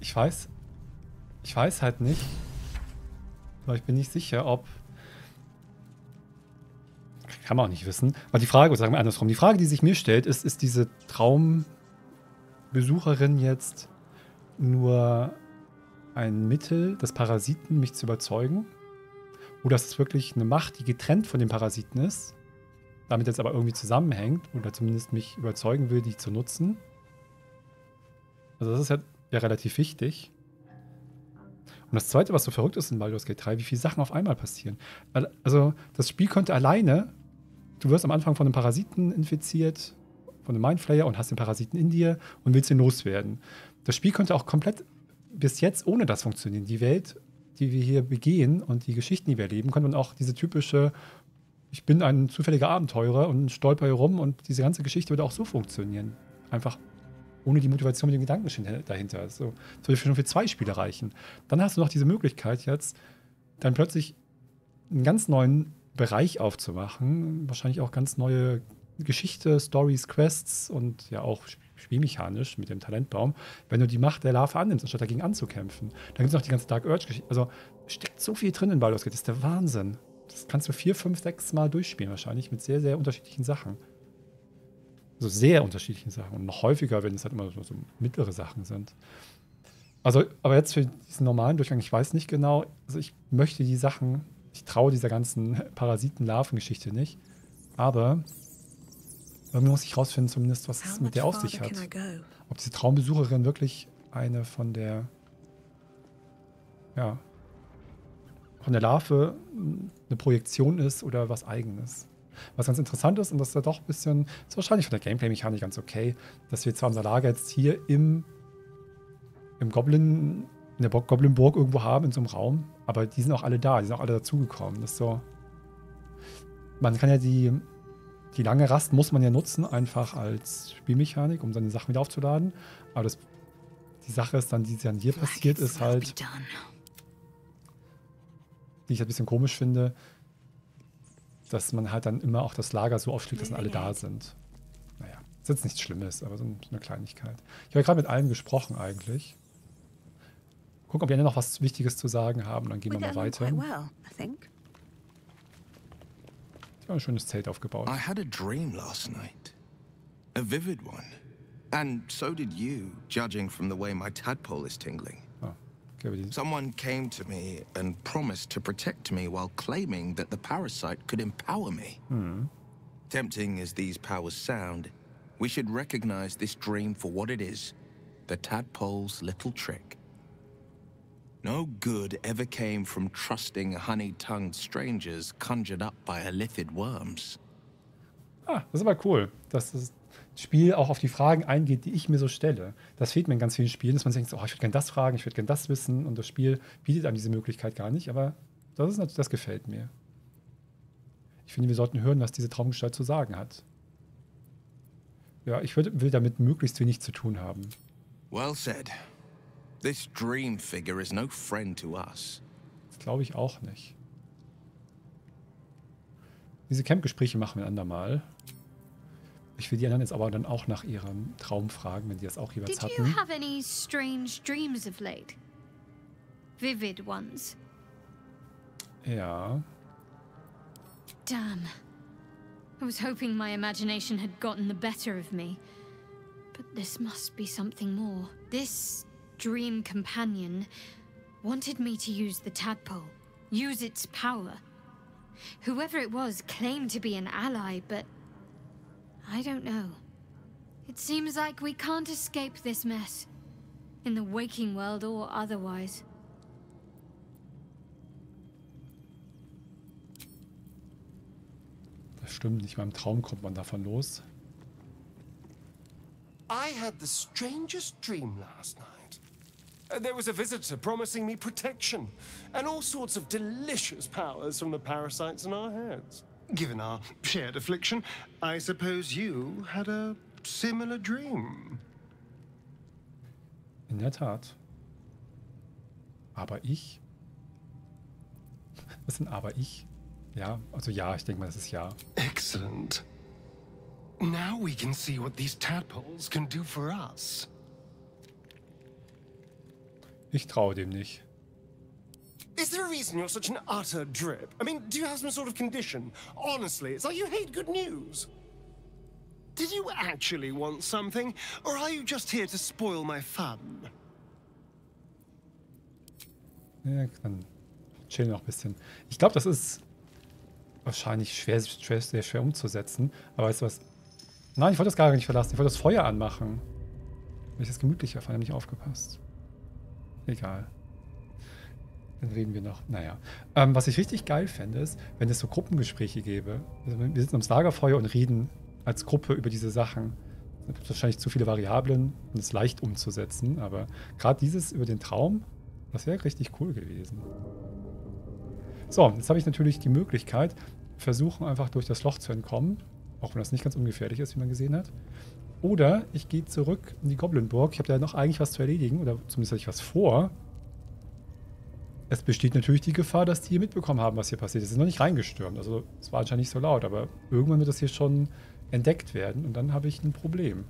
Ich weiß halt nicht. Weil ich bin nicht sicher, ob... Kann man auch nicht wissen. Aber die Frage, oder sagen wir andersrum, die Frage, die sich mir stellt, ist, ist diese Traumbesucherin jetzt nur ein Mittel des Parasiten, mich zu überzeugen? Oder ist es wirklich eine Macht, die getrennt von dem Parasiten ist, damit jetzt aber irgendwie zusammenhängt oder zumindest mich überzeugen will, die zu nutzen? Also das ist ja, relativ wichtig. Und das Zweite, was so verrückt ist in Baldur's Gate 3, wie viele Sachen auf einmal passieren. Also das Spiel könnte alleine, du wirst am Anfang von einem Parasiten infiziert, von einem Mindflayer und hast den Parasiten in dir und willst ihn loswerden. Das Spiel könnte auch komplett bis jetzt ohne das funktionieren. Die Welt, die wir hier begehen und die Geschichten, die wir erleben, könnte man auch diese typische, ich bin ein zufälliger Abenteurer und stolper hier rum und diese ganze Geschichte würde auch so funktionieren. Einfach ohne die Motivation mit dem Gedanken dahinter. Also, das würde schon für 2 Spiele reichen. Dann hast du noch diese Möglichkeit jetzt, dann plötzlich einen ganz neuen Bereich aufzumachen. Wahrscheinlich auch ganz neue Geschichte, Stories, Quests und ja auch spielmechanisch mit dem Talentbaum, wenn du die Macht der Larve annimmst, anstatt dagegen anzukämpfen. Dann gibt es noch die ganze Dark Urge-Geschichte. Also steckt so viel drin in Baldur's Gate, das ist der Wahnsinn. Das kannst du 4, 5, 6 Mal durchspielen wahrscheinlich mit sehr, sehr unterschiedlichen Sachen. Also sehr unterschiedlichen Sachen und noch häufiger, wenn es halt immer so mittlere Sachen sind. Also, aber jetzt für diesen normalen Durchgang, ich weiß nicht genau, also ich möchte die Sachen, ich traue dieser ganzen Parasiten-Larven-Geschichte nicht, aber irgendwie muss ich rausfinden, zumindest, was es mit der auf sich hat. Ob diese Traumbesucherin wirklich eine von der, ja, von der Larve eine Projektion ist oder was Eigenes. Was ganz interessant ist, und das ist ja doch ein bisschen, ist wahrscheinlich von der Gameplay-Mechanik ganz okay, dass wir zwar unser Lager jetzt hier in der Goblin-Burg irgendwo haben, in so einem Raum, aber die sind auch alle da, die sind auch alle dazugekommen. Das ist so, man kann ja die lange Rast muss man ja nutzen, einfach als Spielmechanik, um seine Sachen wieder aufzuladen. Aber die Sache ist dann, die dann hier passiert, ist halt, die ich ein bisschen komisch finde, dass man halt dann immer auch das Lager so aufschlägt, dass dann alle da sind. Naja, ist jetzt nichts Schlimmes, aber so eine Kleinigkeit. Ich habe gerade mit allen gesprochen eigentlich. Gucken, ob wir noch was Wichtiges zu sagen haben, dann gehen wir mal weiter. Ein schönes Zelt aufgebaut. I had a dream last night. A vivid one. And so did you, judging from the way my tadpole is tingling. Someone came to me and promised to protect me while claiming that the parasite could empower me. Tempting as these powers sound, we should recognize this dream for what it is, the tadpole's little trick. No good ever came from trusting honey-tongued strangers conjured up by elithid worms. Ah, das ist aber cool, dass das Spiel auch auf die Fragen eingeht, die ich mir so stelle. Das fehlt mir in ganz vielen Spielen, dass man sich denkt, oh, ich würde gerne das fragen, ich würde gerne das wissen. Und das Spiel bietet einem diese Möglichkeit gar nicht, aber das gefällt mir. Ich finde, wir sollten hören, was diese Traumgestalt zu sagen hat. Ja, ich will damit möglichst wenig zu tun haben. Well said. This dream figure is no friend to us. Das glaube ich auch nicht. Diese Campgespräche machen wir ein andermal. Ich will die anderen jetzt aber dann auch nach ihrem Traum fragen, wenn sie das auch jeweils hatten. Did you have any strange dreams of late? Vivid ones. Ja. Damn. I was hoping my imagination had gotten the better of me. But this must be something more. This dream companion wanted me to use the tadpole, use its power. Whoever it was claimed to be an ally, but I don't know. It seems like we can't escape this mess, in the waking world or otherwise. Das stimmt, nicht mal im Traum kommt man davon los. I had the strangest dream last night. There was a visitor promising me protection and all sorts of delicious powers from the parasites in our heads. Given our shared affliction, I suppose you had a similar dream. In der Tat. Aber ich? Was denn aber ich? Ja, also ja, ich denke mal, das ist ja. Excellent. Now we can see what these tadpoles can do for us. Ich traue dem nicht. Is there a reason you're such an utter drip? I mean, do you have some sort of condition? Honestly, it's like you hate good news. Did you actually want something, or are you just here to spoil my fun? Ja, dann chill noch ein bisschen. Ich glaube, das ist wahrscheinlich sehr schwer umzusetzen. Aber weißt du was? Nein, ich wollte das gar nicht verlassen. Ich wollte das Feuer anmachen. Weil ich das gemütlicher fand, habe ich nicht aufgepasst. Egal. Dann reden wir noch. Naja. Was ich richtig geil fände, ist, wenn es so Gruppengespräche gäbe. Also wir sitzen ums Lagerfeuer und reden als Gruppe über diese Sachen. Es gibt wahrscheinlich zu viele Variablen und es ist leicht umzusetzen. Aber gerade dieses über den Traum, das wäre richtig cool gewesen. So, jetzt habe ich natürlich die Möglichkeit, versuchen einfach durch das Loch zu entkommen. Auch wenn das nicht ganz ungefährlich ist, wie man gesehen hat. Oder ich gehe zurück in die Goblinburg. Ich habe da noch eigentlich was zu erledigen. Oder zumindest hatte ich was vor. Es besteht natürlich die Gefahr, dass die hier mitbekommen haben, was hier passiert ist. Sie sind noch nicht reingestürmt. Also es war anscheinend nicht so laut. Aber irgendwann wird das hier schon entdeckt werden. Und dann habe ich ein Problem.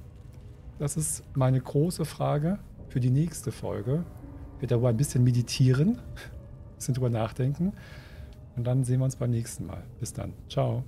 Das ist meine große Frage für die nächste Folge. Ich werde darüber ein bisschen meditieren. Ein bisschen drüber nachdenken. Und dann sehen wir uns beim nächsten Mal. Bis dann. Ciao.